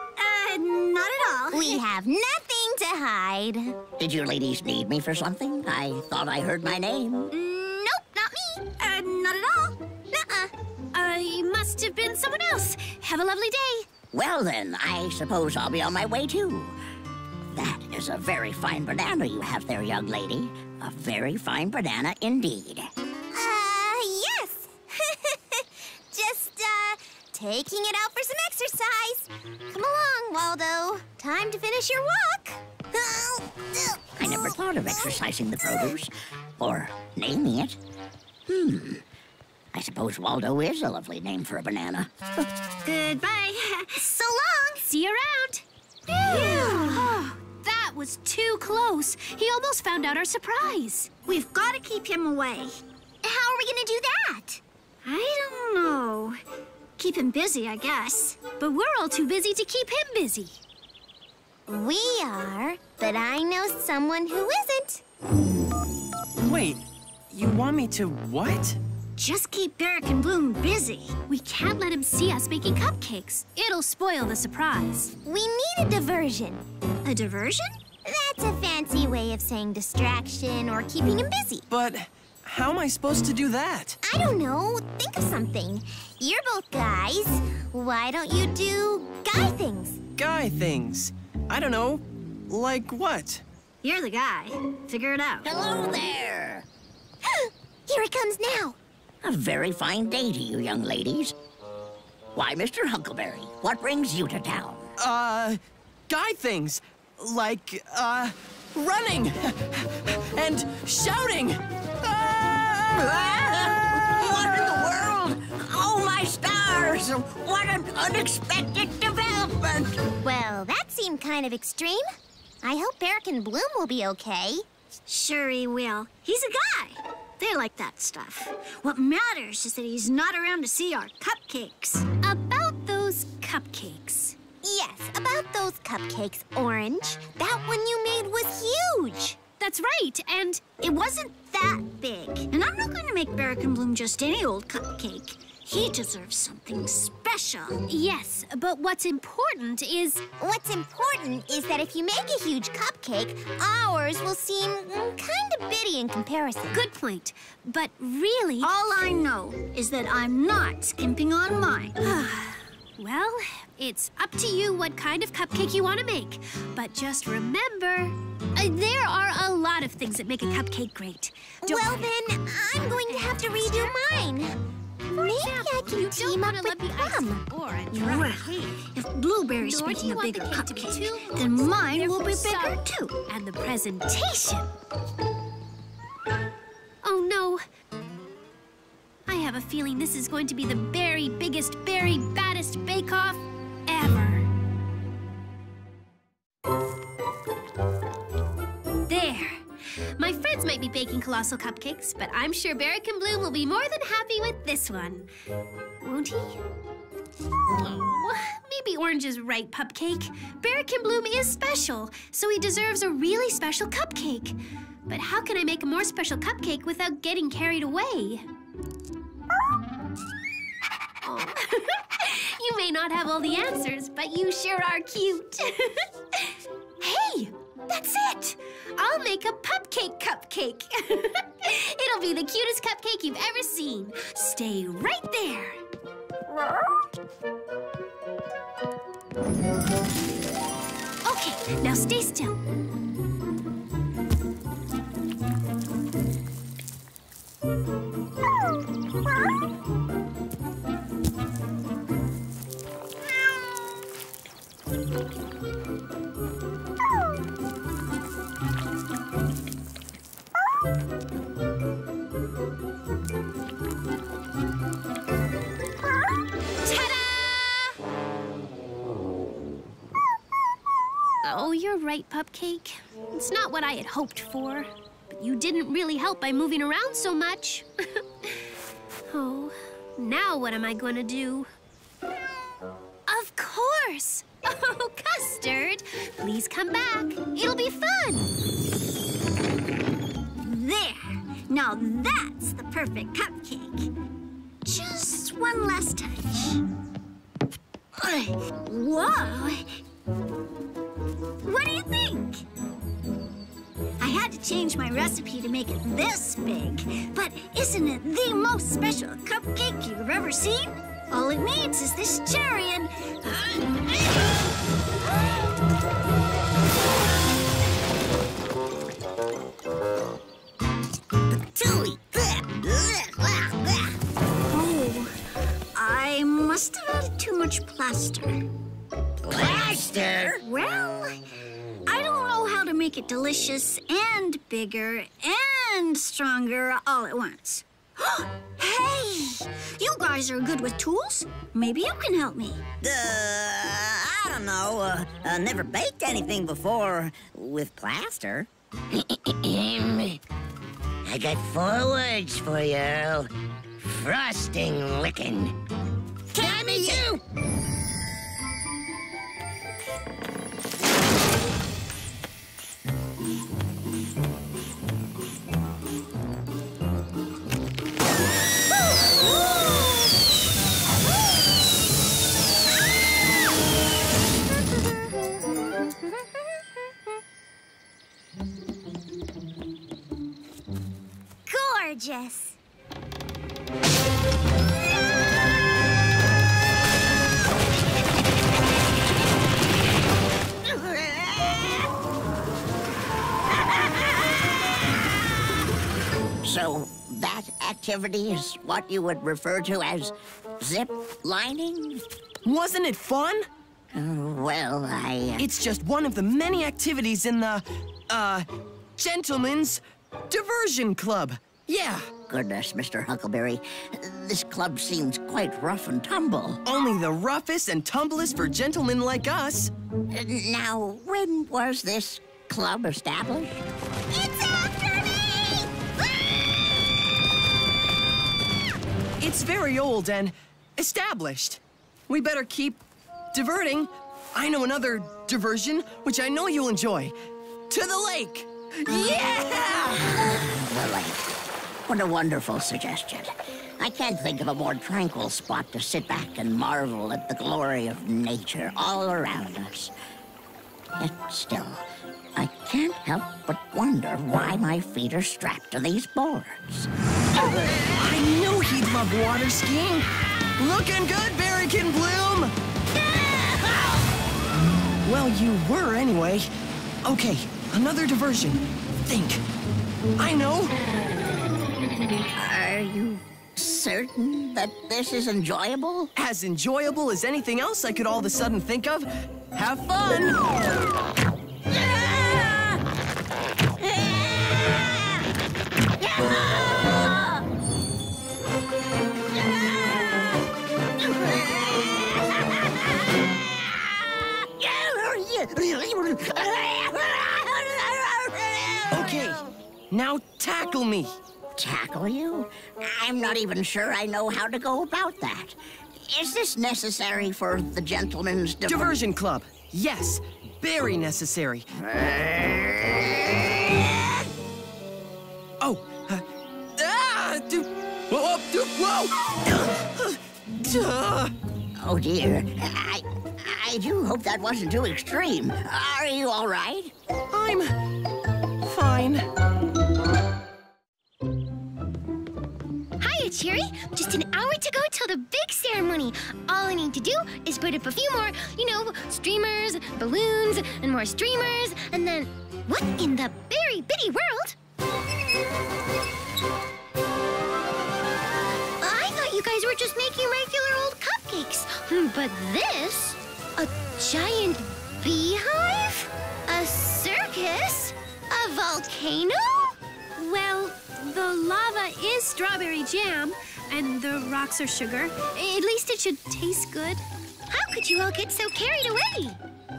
Uh, not at all. We have nothing to hide. Did you ladies need me for something? I thought I heard my name. Nope, not me. Uh, not at all. Nuh-uh. Uh, you must have been someone else. Have a lovely day. Well then, I suppose I'll be on my way too. That is a very fine banana you have there, young lady. A very fine banana indeed. Taking it out for some exercise. Come along, Waldo. Time to finish your walk. I never thought of exercising the produce, or naming it. Hmm. I suppose Waldo is a lovely name for a banana. Goodbye. So long. See you around. Oh, that was too close. He almost found out our surprise. We've got to keep him away. How are we going to do that? I don't know. Keep him busy, I guess. But we're all too busy to keep him busy. We are, but I know someone who isn't. Wait, you want me to what? Just keep Berrykin Bloom busy. We can't let him see us making cupcakes. It'll spoil the surprise. We need a diversion. A diversion? That's a fancy way of saying distraction or keeping him busy. But how am I supposed to do that? I don't know. Think of something. You're both guys. Why don't you do guy things? Guy things? I don't know. Like what? You're the guy. Figure it out. Hello there! Here it comes now. A very fine day to you, young ladies. Why, Mister Huckleberry, what brings you to town? Uh, guy things. Like, uh, running and shouting. What in the world? Oh, my stars! What an unexpected development! Well, that seemed kind of extreme. I hope Berrykin Bloom will be okay. Sure he will. He's a guy. They like that stuff. What matters is that he's not around to see our cupcakes. About those cupcakes. Yes, about those cupcakes, Orange. That one you made was huge. That's right, and it wasn't that big. And I'm not going to make Berrykin Bloom just any old cupcake. He deserves something special. Yes, but what's important is... What's important is that if you make a huge cupcake, ours will seem kind of bitty in comparison. Good point, but really... All I know is that I'm not skimping on mine. Well, it's up to you what kind of cupcake you want to make. But just remember, uh, there are a lot of things that make a cupcake great. Don't well, then, I'm going to have to redo mine. For Maybe example, I can team up with Plum. Right. If Blueberry's Nor making a bigger the cupcake, too, then mine will be bigger, too. And the presentation. Oh, no. I have a feeling this is going to be the berry biggest, berry baddest bake-off ever. There. My friends might be baking colossal cupcakes, but I'm sure Berrykin Bloom will be more than happy with this one. Won't he? Oh, maybe Orange is right, Pupcake. Berrykin Bloom is special, so he deserves a really special cupcake. But how can I make a more special cupcake without getting carried away? Oh. You may not have all the answers, but you sure are cute. Hey, that's it! I'll make a Pupcake cupcake. It'll be the cutest cupcake you've ever seen. Stay right there. Okay, now stay still. Right, Pupcake? It's not what I had hoped for, but you didn't really help by moving around so much. Oh, now what am I going to do? Of course! Oh, Custard, please come back. It'll be fun! There! Now that's the perfect cupcake. Just one last touch. Whoa! What do you think? I had to change my recipe to make it this big, but isn't it the most special cupcake you've ever seen? All it needs is this cherry and... Oh, I must have added too much plaster. Plaster? Well, I don't know how to make it delicious and bigger and stronger all at once. Hey, you guys are good with tools. Maybe you can help me. Uh, I don't know. Uh, I never baked anything before with plaster. I got four words for you, Earl. Frosting lickin'. Come me you! Gorgeous. So that activity is what you would refer to as zip lining? Wasn't it fun? Uh, well, I... Uh... It's just one of the many activities in the, uh, Gentlemen's Diversion Club. Yeah. Goodness, Mister Huckleberry, this club seems quite rough and tumble. Only the roughest and tumblest for gentlemen like us. Uh, now, when was this club established? It's after me! Ah! It's very old and established. We better keep diverting. I know another diversion, which I know you'll enjoy. To the lake! Yeah! The lake. What a wonderful suggestion. I can't think of a more tranquil spot to sit back and marvel at the glory of nature all around us. Yet still, I can't help but wonder why my feet are strapped to these boards. I knew he'd love water skiing. Looking good, Berrykin Bloom! Well, you were anyway. Okay, another diversion. Think. I know. Are you certain that this is enjoyable? As enjoyable as anything else I could all of a sudden think of. Have fun! Okay, now tackle me. Tackle you? I'm not even sure I know how to go about that. Is this necessary for the gentleman's diver diversion club? Yes, very necessary. Oh, uh, ah, do, whoa, do, whoa. Oh dear, I, I do hope that wasn't too extreme. Are you all right? I'm fine. Cherry, just an hour to go till the big ceremony. All I need to do is put up a few more, you know, streamers, balloons, and more streamers, and then what in the Berry Bitty world? I thought you guys were just making regular old cupcakes, but this, a giant beehive, a circus, a volcano? Well, the lava is strawberry jam, and the rocks are sugar. At least it should taste good. How could you all get so carried away?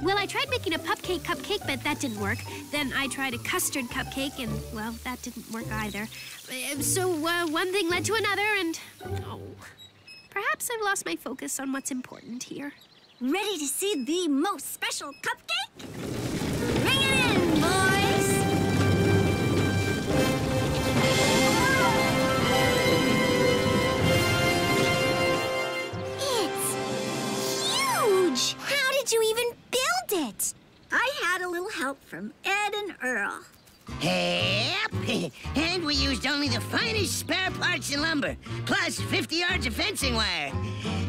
Well, I tried making a Pupcake cupcake, but that didn't work. Then I tried a Custard cupcake, and, well, that didn't work either. So uh, one thing led to another, and, oh, perhaps I've lost my focus on what's important here. Ready to see the most special cupcake? Bring it in, boys! It's huge! How did you even build it? I had a little help from Ed and Earl. Yep. And we used only the finest spare parts and lumber, plus fifty yards of fencing wire.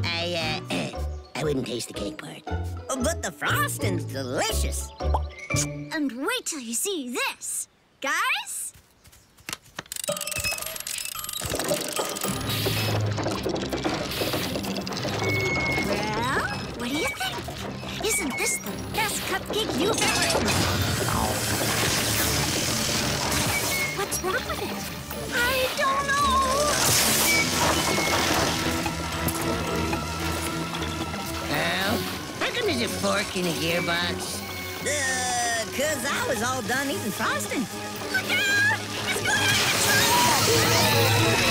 I, uh... I wouldn't taste the cake part. Oh, but the frosting's delicious. And wait till you see this. Guys? Well, what do you think? Isn't this the best cupcake you've ever eaten? What's wrong with it? I don't know. Well, how come there's a fork in a gearbox? Uh, cause I was all done eating frosting. Look out! It's going out of control!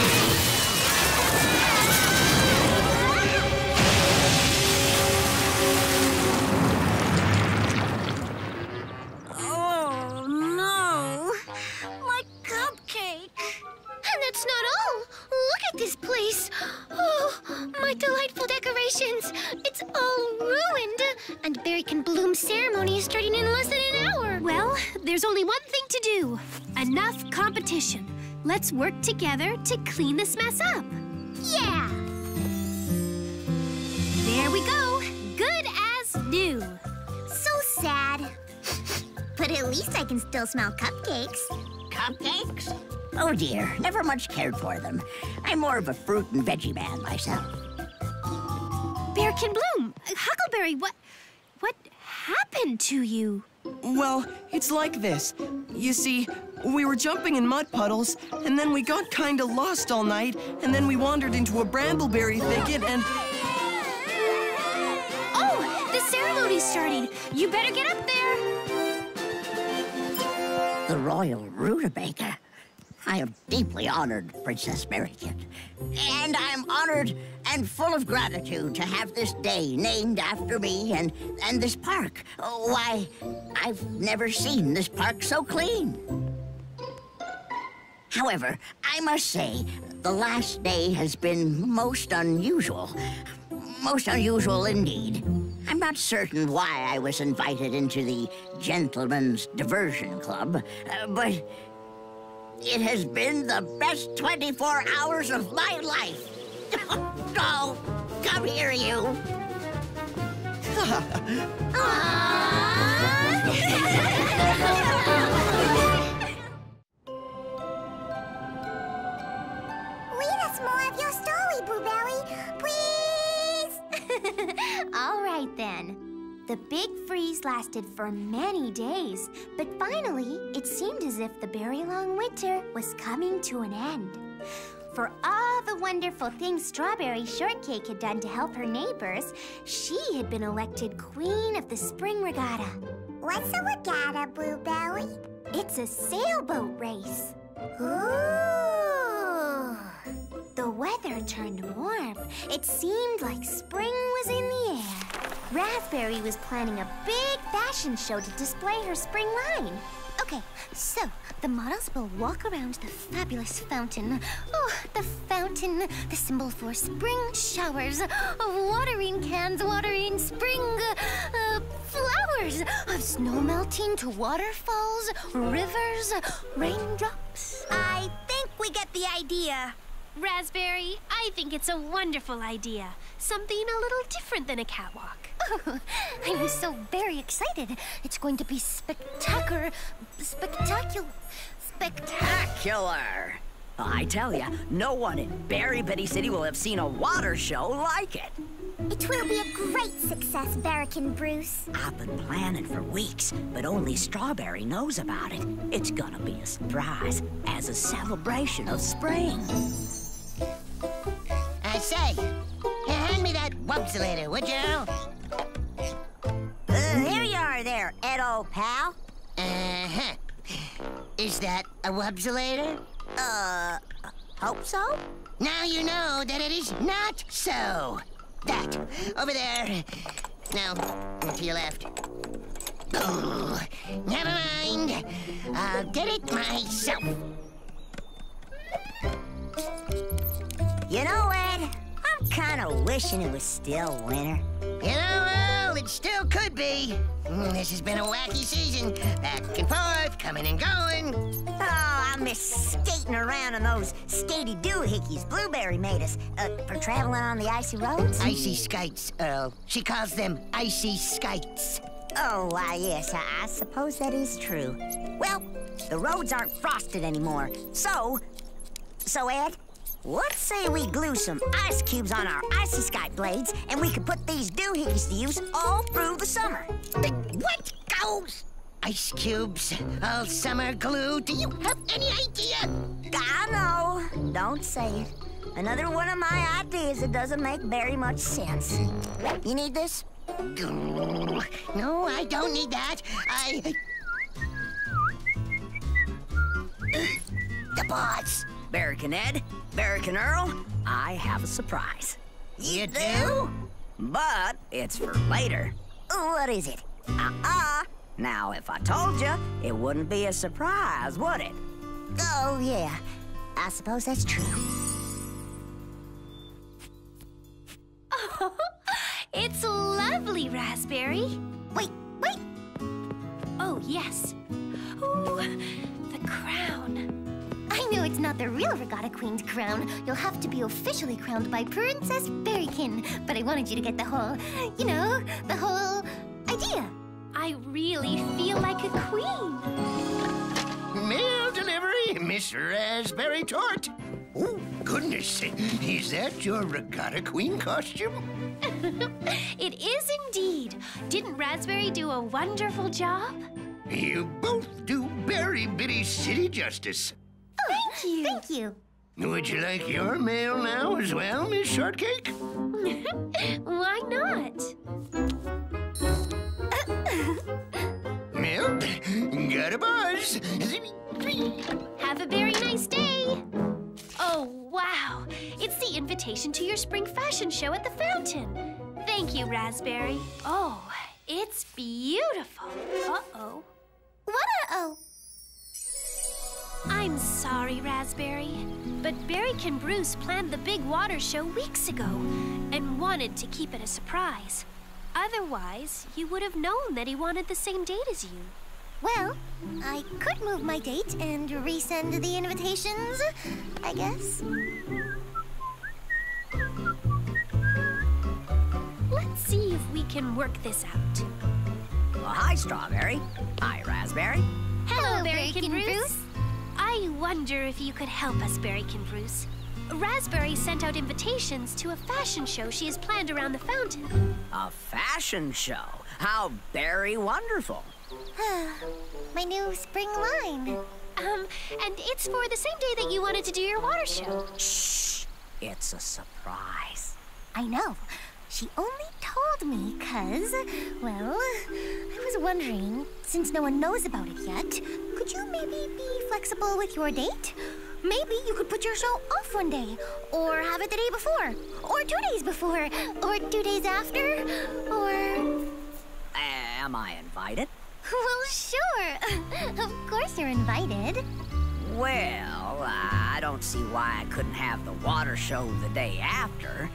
Oh, no. My cupcake. And that's not all. Look at this place. Oh, my delightful decorations. It's all ruined. And Berrykin Bloom's ceremony is starting in less than an hour. Well, there's only one thing to do. Enough competition. Let's work together to clean this mess up. Yeah. There we go. Good as new. So sad. But at least I can still smell cupcakes. Cupcakes? Oh dear, never much cared for them. I'm more of a fruit and veggie man myself. Berrykin Bloom, Huckleberry, what, what happened to you? Well, it's like this. You see, we were jumping in mud puddles, and then we got kind of lost all night, and then we wandered into a brambleberry thicket, and... Oh, the ceremony's starting. You better get up there. The Royal Rutabaga. I am deeply honored, Princess Berrykin. And I'm honored and full of gratitude to have this day named after me and, and this park. Oh, why, I've never seen this park so clean. However, I must say, the last day has been most unusual. Most unusual indeed. I'm not certain why I was invited into the Gentlemen's Diversion Club, uh, but... it has been the best twenty-four hours of my life. Oh, come here, you. Read us more of your story, Blueberry, please. All right, then. The big freeze lasted for many days, but finally, it seemed as if the very long winter was coming to an end. For all the wonderful things Strawberry Shortcake had done to help her neighbors, she had been elected Queen of the Spring Regatta. What's a regatta, Blueberry? It's a sailboat race. Ooh! The weather turned warm. It seemed like spring was in the air. Raspberry was planning a big fashion show to display her spring line. Okay, so the models will walk around the fabulous fountain. Oh, the fountain, the symbol for spring showers, of watering cans watering spring uh, flowers, of snow melting to waterfalls, rivers, raindrops. I think we get the idea. Raspberry, I think it's a wonderful idea. Something a little different than a catwalk. Oh, I'm so very excited. It's going to be spectacular, spectacular, spectacular. Well, I tell ya, no one in Berry Bitty City will have seen a water show like it. It will be a great success, Berrykin Bruce. I've been planning for weeks, but only Strawberry knows about it. It's gonna be a surprise, as a celebration of spring. I say, hand me that wubsulator, would you, Earl? Uh, here you are there, Ed, old pal. Uh-huh. Is that a wubsulator? Uh, hope so? Now you know that it is not so. That, over there. Now, to your left. Oh, never mind. I'll get it myself. You know, Ed, I'm kind of wishing it was still winter. You know, well, it still could be. This has been a wacky season. Back and forth, coming and going. Oh, I miss skating around on those skatey-doohickeys Blueberry made us uh, for traveling on the icy roads. Icy skites, Earl. She calls them icy skites. Oh, why, yes, I, I suppose that is true. Well, the roads aren't frosted anymore. So, so, Ed, what say we glue some ice cubes on our icy skite blades, and we can put these doohickeys to use all through the summer? What goes? Ice cubes, all summer glue. Do you have any idea? I know. Don't say it. Another one of my ideas that doesn't make very much sense. You need this? No, I don't need that. I... The boss! Berrykin Ed, Berrykin Earl, I have a surprise. You do? But it's for later. What is it? Uh-uh. Now, if I told you, it wouldn't be a surprise, would it? Oh, yeah. I suppose that's true. Oh, it's lovely, Raspberry. Wait, wait. Oh, yes. Ooh, the crown. I know it's not the real Regatta Queen's crown. You'll have to be officially crowned by Princess Berrykin. But I wanted you to get the whole, you know, the whole idea. I really feel like a queen. Mail delivery, Miss Raspberry Tort. Oh, goodness. Is that your Regatta Queen costume? It is indeed. Didn't Raspberry do a wonderful job? You both do Berry Bitty City justice. Oh, thank you. Thank you. Would you like your mail now as well, Miss Shortcake? Why not? Well, got a buzz. Have a very nice day. Oh, wow. It's the invitation to your spring fashion show at the fountain. Thank you, Raspberry. Oh, it's beautiful. Uh-oh. What uh-oh? I'm sorry, Raspberry, but Berrykin Bruce planned the big water show weeks ago and wanted to keep it a surprise. Otherwise, you would have known that he wanted the same date as you. Well, I could move my date and resend the invitations, I guess. Let's see if we can work this out. Well, hi, Strawberry. Hi, Raspberry. Hello, Hello Berrykin Bruce. Bruce. I wonder if you could help us, Berrykin Bruce. Raspberry sent out invitations to a fashion show she has planned around the fountain. A fashion show? How very wonderful. My new spring line. Um, and it's for the same day that you wanted to do your water show. Shh! It's a surprise. I know. She only told me because, well, I was wondering, since no one knows about it yet, could you maybe be flexible with your date? Maybe you could put your show off one day, or have it the day before, or two days before, or two days after, or... Am I invited? Well, sure. Of course you're invited. Well, I don't see why I couldn't have the water show the day after.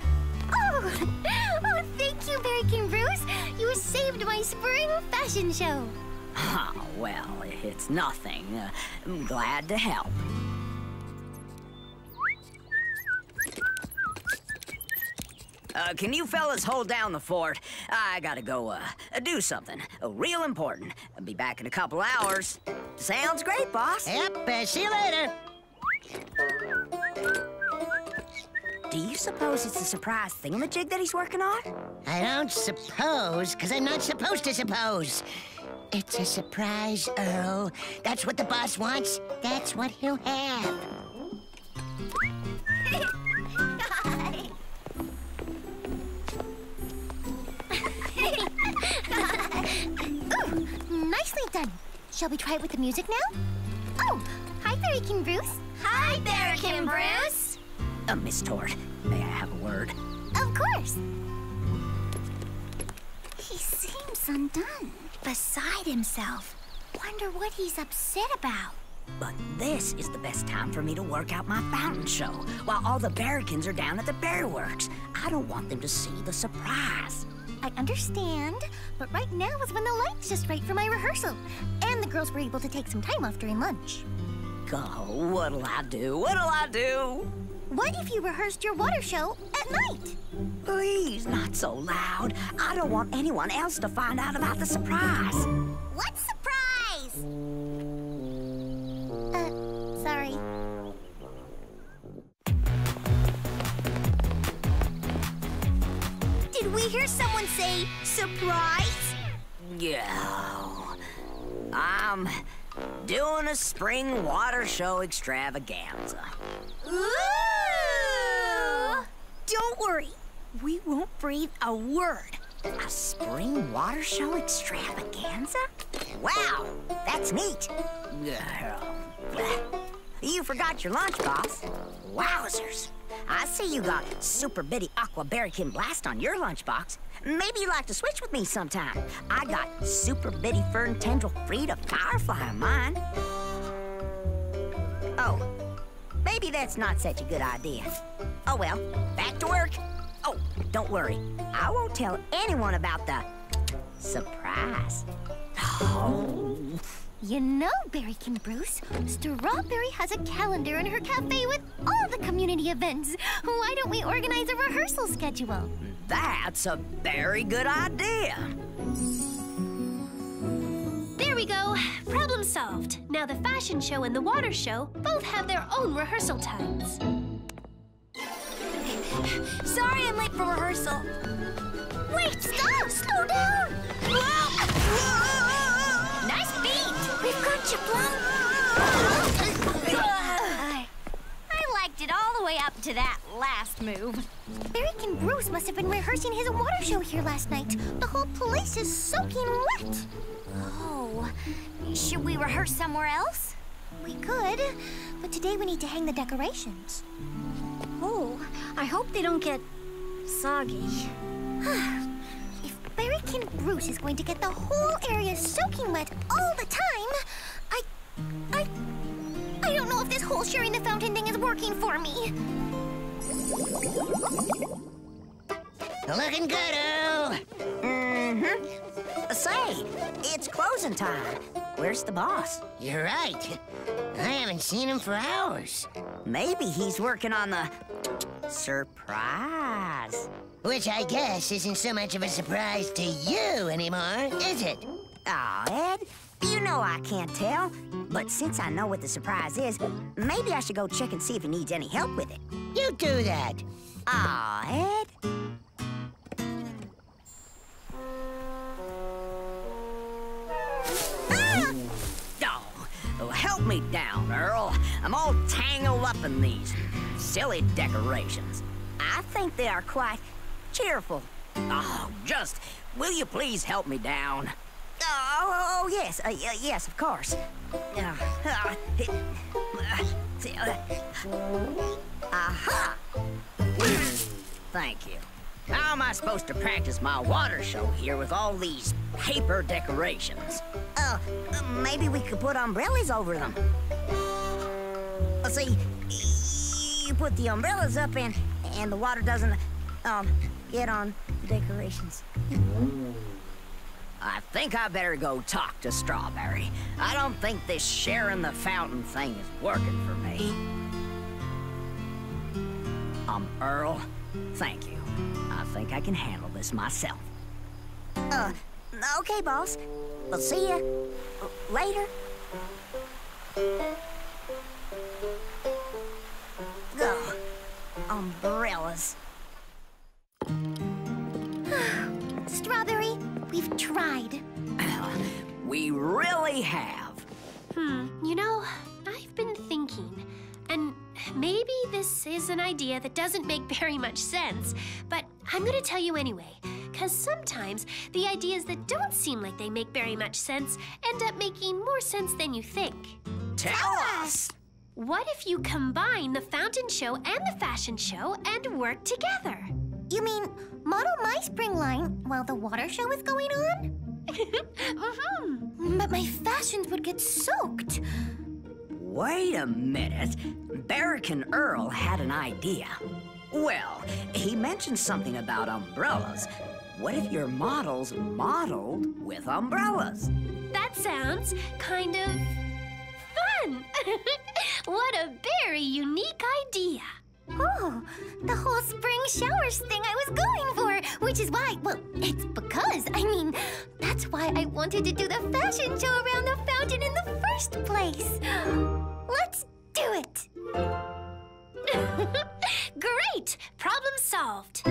Oh, oh thank you, Berrykin Bruce. You saved my spring fashion show. Oh, well, it's nothing. Uh, I'm glad to help. Uh, can you fellas hold down the fort? I gotta go, uh, do something. Uh, real important. I'll be back in a couple hours. Sounds great, boss. Yep, uh, see you later. Do you suppose it's a surprise thingamajig that he's working on? I don't suppose, because I'm not supposed to suppose. It's a surprise, Earl. That's what the boss wants. That's what he'll have. Ooh, nicely done. Shall we try it with the music now? Oh, hi, Berrykin Bruce. Hi, Berrykin Bruce. Uh, Miss Tort, may I have a word? Of course. He seems undone, beside himself. Wonder what he's upset about. But this is the best time for me to work out my fountain show, while all the Berrykins are down at the Berry Works. I don't want them to see the surprise. I understand, but right now is when the light's just right for my rehearsal. And the girls were able to take some time off during lunch. Oh, what'll I do? What'll I do? What if you rehearsed your water show at night? Please, not so loud. I don't want anyone else to find out about the surprise. What surprise? Uh, sorry. Did we hear someone say surprise? Yeah. I'm doing a spring water show extravaganza. Ooh! Don't worry, we won't breathe a word. A spring water show extravaganza? Wow, that's neat. You forgot your lunch, boss. Wowzers. I see you got Super Bitty Aqua Berrykin Blast on your lunchbox. Maybe you'd like to switch with me sometime. I got Super Bitty Fern Tendril Frida Firefly on mine. Oh. Maybe that's not such a good idea. Oh well, back to work. Oh, don't worry. I won't tell anyone about the surprise. Oh. You know, Berrykin Bruce, Strawberry has a calendar in her cafe with all the community events. Why don't we organize a rehearsal schedule? That's a very good idea. There we go. Problem solved. Now the fashion show and the water show both have their own rehearsal times. Sorry I'm late for rehearsal. Wait, stop! Slow down! Whoa. Whoa. Nice beat! We've got you, Plum. I liked it all the way up to that last move. Berrykin Bruce must have been rehearsing his water show here last night. The whole place is soaking wet. Oh, should we rehearse somewhere else? We could, but today we need to hang the decorations. Oh, I hope they don't get soggy. If Berrykin Bruce is going to get the whole area soaking wet all the time, I, I, I don't know if this whole sharing the fountain thing is working for me. Looking good, Earl. Mm-hmm. Say, it's closing time. Where's the boss? You're right. I haven't seen him for hours. Maybe he's working on the surprise. Which I guess isn't so much of a surprise to you anymore, is it? Aw, Ed, you know I can't tell. But since I know what the surprise is, maybe I should go check and see if he needs any help with it. You do that. Aw, Ed. Help me down, Earl. I'm all tangled up in these silly decorations. I think they are quite cheerful. Oh, just, will you please help me down? Oh, oh yes, uh, yes, of course. Uh, uh, uh, aha! Thank you. How am I supposed to practice my water show here with all these paper decorations? Uh, maybe we could put umbrellas over them. Uh, see, you put the umbrellas up and, and the water doesn't, um, get on decorations. I think I better go talk to Strawberry. I don't think this sharing the fountain thing is working for me. Um, Earl? Thank you. I think I can handle this myself. Uh, okay, boss. We'll see you later. Ugh, umbrellas. Strawberry, we've tried. We really have. Hmm, you know, I've been thinking, and maybe this is an idea that doesn't make very much sense, but I'm gonna tell you anyway, because sometimes the ideas that don't seem like they make very much sense end up making more sense than you think. Tell us! What if you combine the fountain show and the fashion show and work together? You mean model my spring line while the water show is going on? Mm-hmm. But my fashions would get soaked. Wait a minute. Berrykin Earl had an idea. Well, he mentioned something about umbrellas. What if your models modeled with umbrellas? That sounds kind of fun. What a very unique idea. Oh, the whole spring showers thing I was going for, which is why, well, it's because, I mean, that's why I wanted to do the fashion show around the fountain in the first place. Let's do it. Great, problem solved.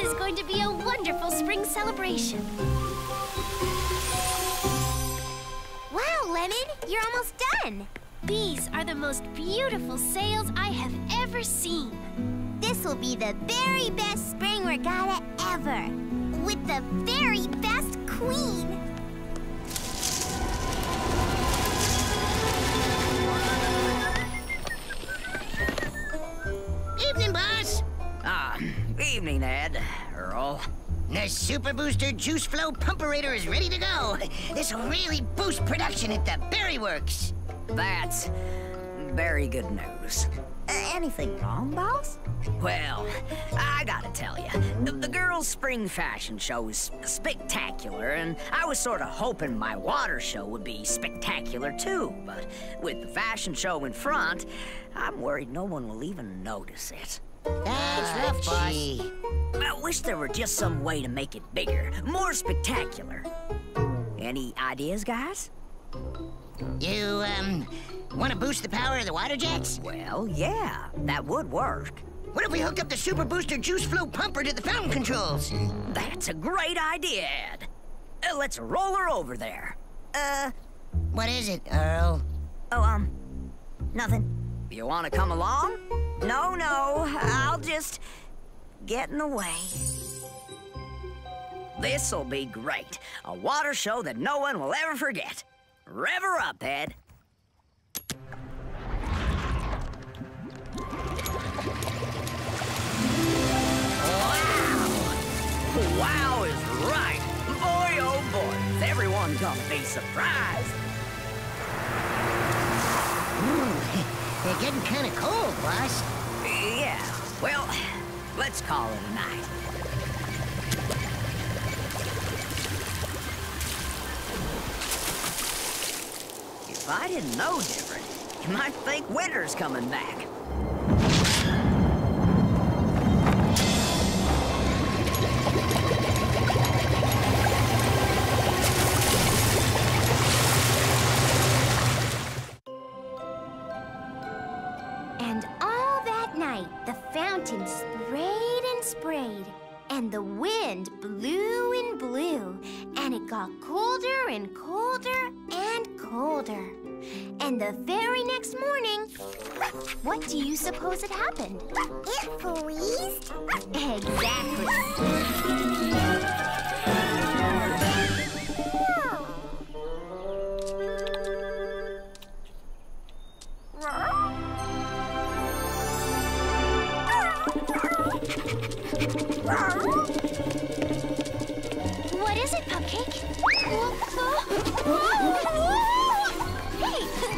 It's going to be a wonderful spring celebration. Wow, Lemon, you're almost done. These are the most beautiful sails I have ever seen. This will be the very best spring regatta ever, with the very best queen. Evening, boss. Ah, evening, Ed. Earl. The Super Booster Juice Flow Pumperator is ready to go. This will really boost production at the Berry Works. That's very good news. Uh, anything wrong, boss? Well, I gotta tell you, the, the girls' spring fashion show was spectacular, and I was sort of hoping my water show would be spectacular too, but with the fashion show in front, I'm worried no one will even notice it. That's rough, boss. I wish there were just some way to make it bigger, more spectacular. Any ideas, guys? You, um, want to boost the power of the water jets? Well, yeah, that would work. What if we hooked up the Super Booster Juice Flow Pumper to the fountain controls? That's a great idea, Ed. Uh, let's roll her over there. Uh... What is it, Earl? Oh, um, nothing. You want to come along? No, no, I'll just... get in the way. This'll be great. A water show that no one will ever forget. Rev her up, Ed. Wow! Wow is right. Boy, oh boy, is everyone gonna be surprised. Ooh, they're getting kind of cold, boss. Yeah, well... let's call it a night. If I didn't know different, you might think winter's coming back. And all that night, the fountain sprayed and sprayed, and the wind blew and blew, and it got colder and colder and colder. And the very next morning, what do you suppose had happened? It freezed. Exactly. What is it, Pupcake? Hey,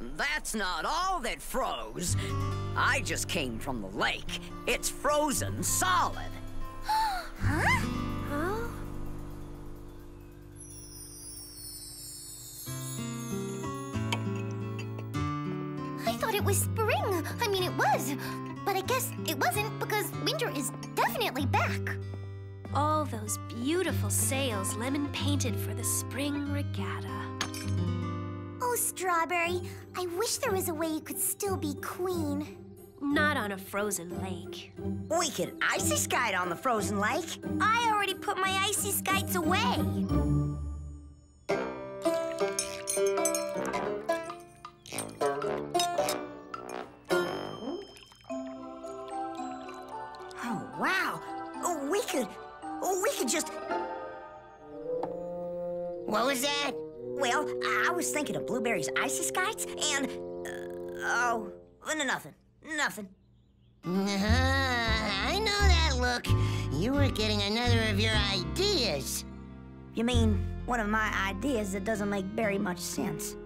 That's not all that froze. I just came from the lake. It's frozen solid. Huh? Huh? I thought it was spring. I mean, it was. But I guess it wasn't because winter is definitely back. All those beautiful sails Lemon painted for the Spring Regatta. Oh, Strawberry, I wish there was a way you could still be queen. Not on a frozen lake. We could icy skate on the frozen lake. I already put my icy skates away. Oh, wow. Oh, we could... Oh, we could just... What was that? Well, I was thinking of Blueberry's icy skites and... Uh, oh, nothing. Nothing. Uh-huh. I know that look. You were getting another of your ideas. You mean one of my ideas that doesn't make very much sense?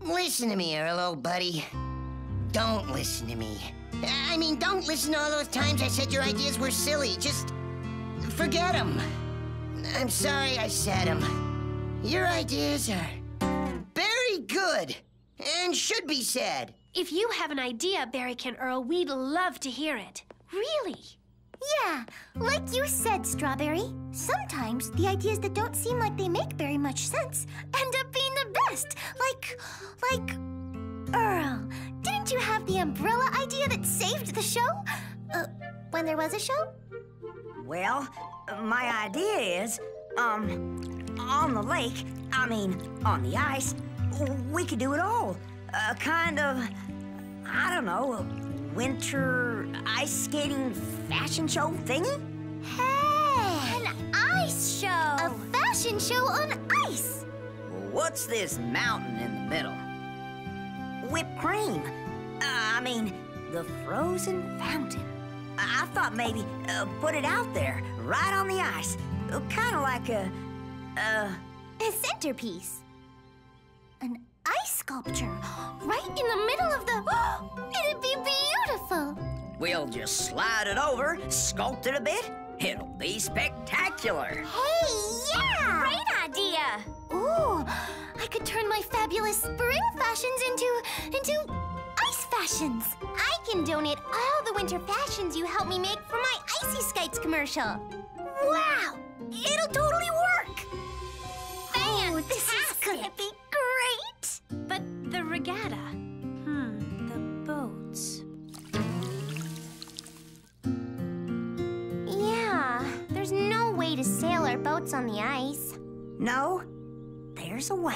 Listen to me, Earl, old buddy. Don't listen to me. I mean, don't listen to all those times I said your ideas were silly. Just forget them. I'm sorry I said them. Your ideas are very good. And should be said. If you have an idea, Berrykin Earl, we'd love to hear it. Really? Yeah, like you said, Strawberry. Sometimes the ideas that don't seem like they make very much sense end up being the best. Like, like... Earl, didn't you have the umbrella idea that saved the show? Uh, when there was a show? Well, my idea is, um, on the lake, I mean, on the ice, we could do it all. A kind of, I don't know, a winter ice skating fashion show thingy? Hey! An ice show! A fashion show on ice! What's this mountain in the middle? Whipped cream. Uh, I mean, the frozen fountain. I thought maybe uh, put it out there, right on the ice. Uh, kind of like a, uh... a centerpiece. An ice sculpture, right in the middle of the... It'd be beautiful! We'll just slide it over, sculpt it a bit. It'll be spectacular! Hey, yeah! Great idea! Ooh, I could turn my fabulous spring fashions into... into ice fashions! I can donate all the winter fashions you helped me make for my Icy Skates commercial! Wow! It'll totally work! Fantastic! Oh, this is gonna be great! But the regatta... Hmm, the boats... Yeah, there's no way to sail our boats on the ice. No, there's a way.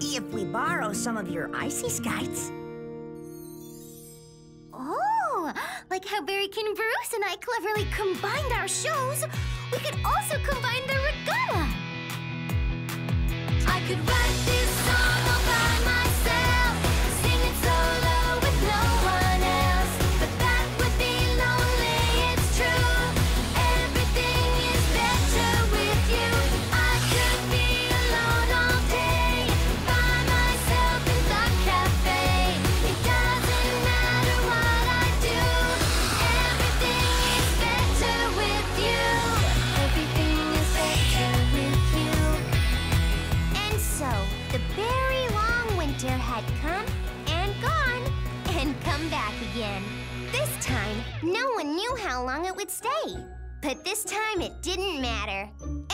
If we borrow some of your icy skates... Oh, like how Berrykin Bruce and I cleverly combined our shows, we could also combine the regatta. I could write this song all by myself, sing it solo with no one else. But that would be lonely, it's true. Everything is better with you. I could be alone all day, by myself in the cafe. It doesn't matter what I do. Everything is better with you. Everything is better with you. And so, the very long winter had come and gone and come back again. This time, no one knew how long it would stay. But this time it didn't matter.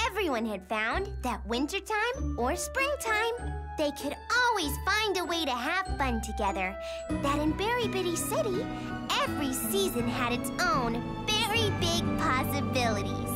Everyone had found that wintertime or springtime, they could always find a way to have fun together. That in Berry Bitty City, every season had its own very big possibilities.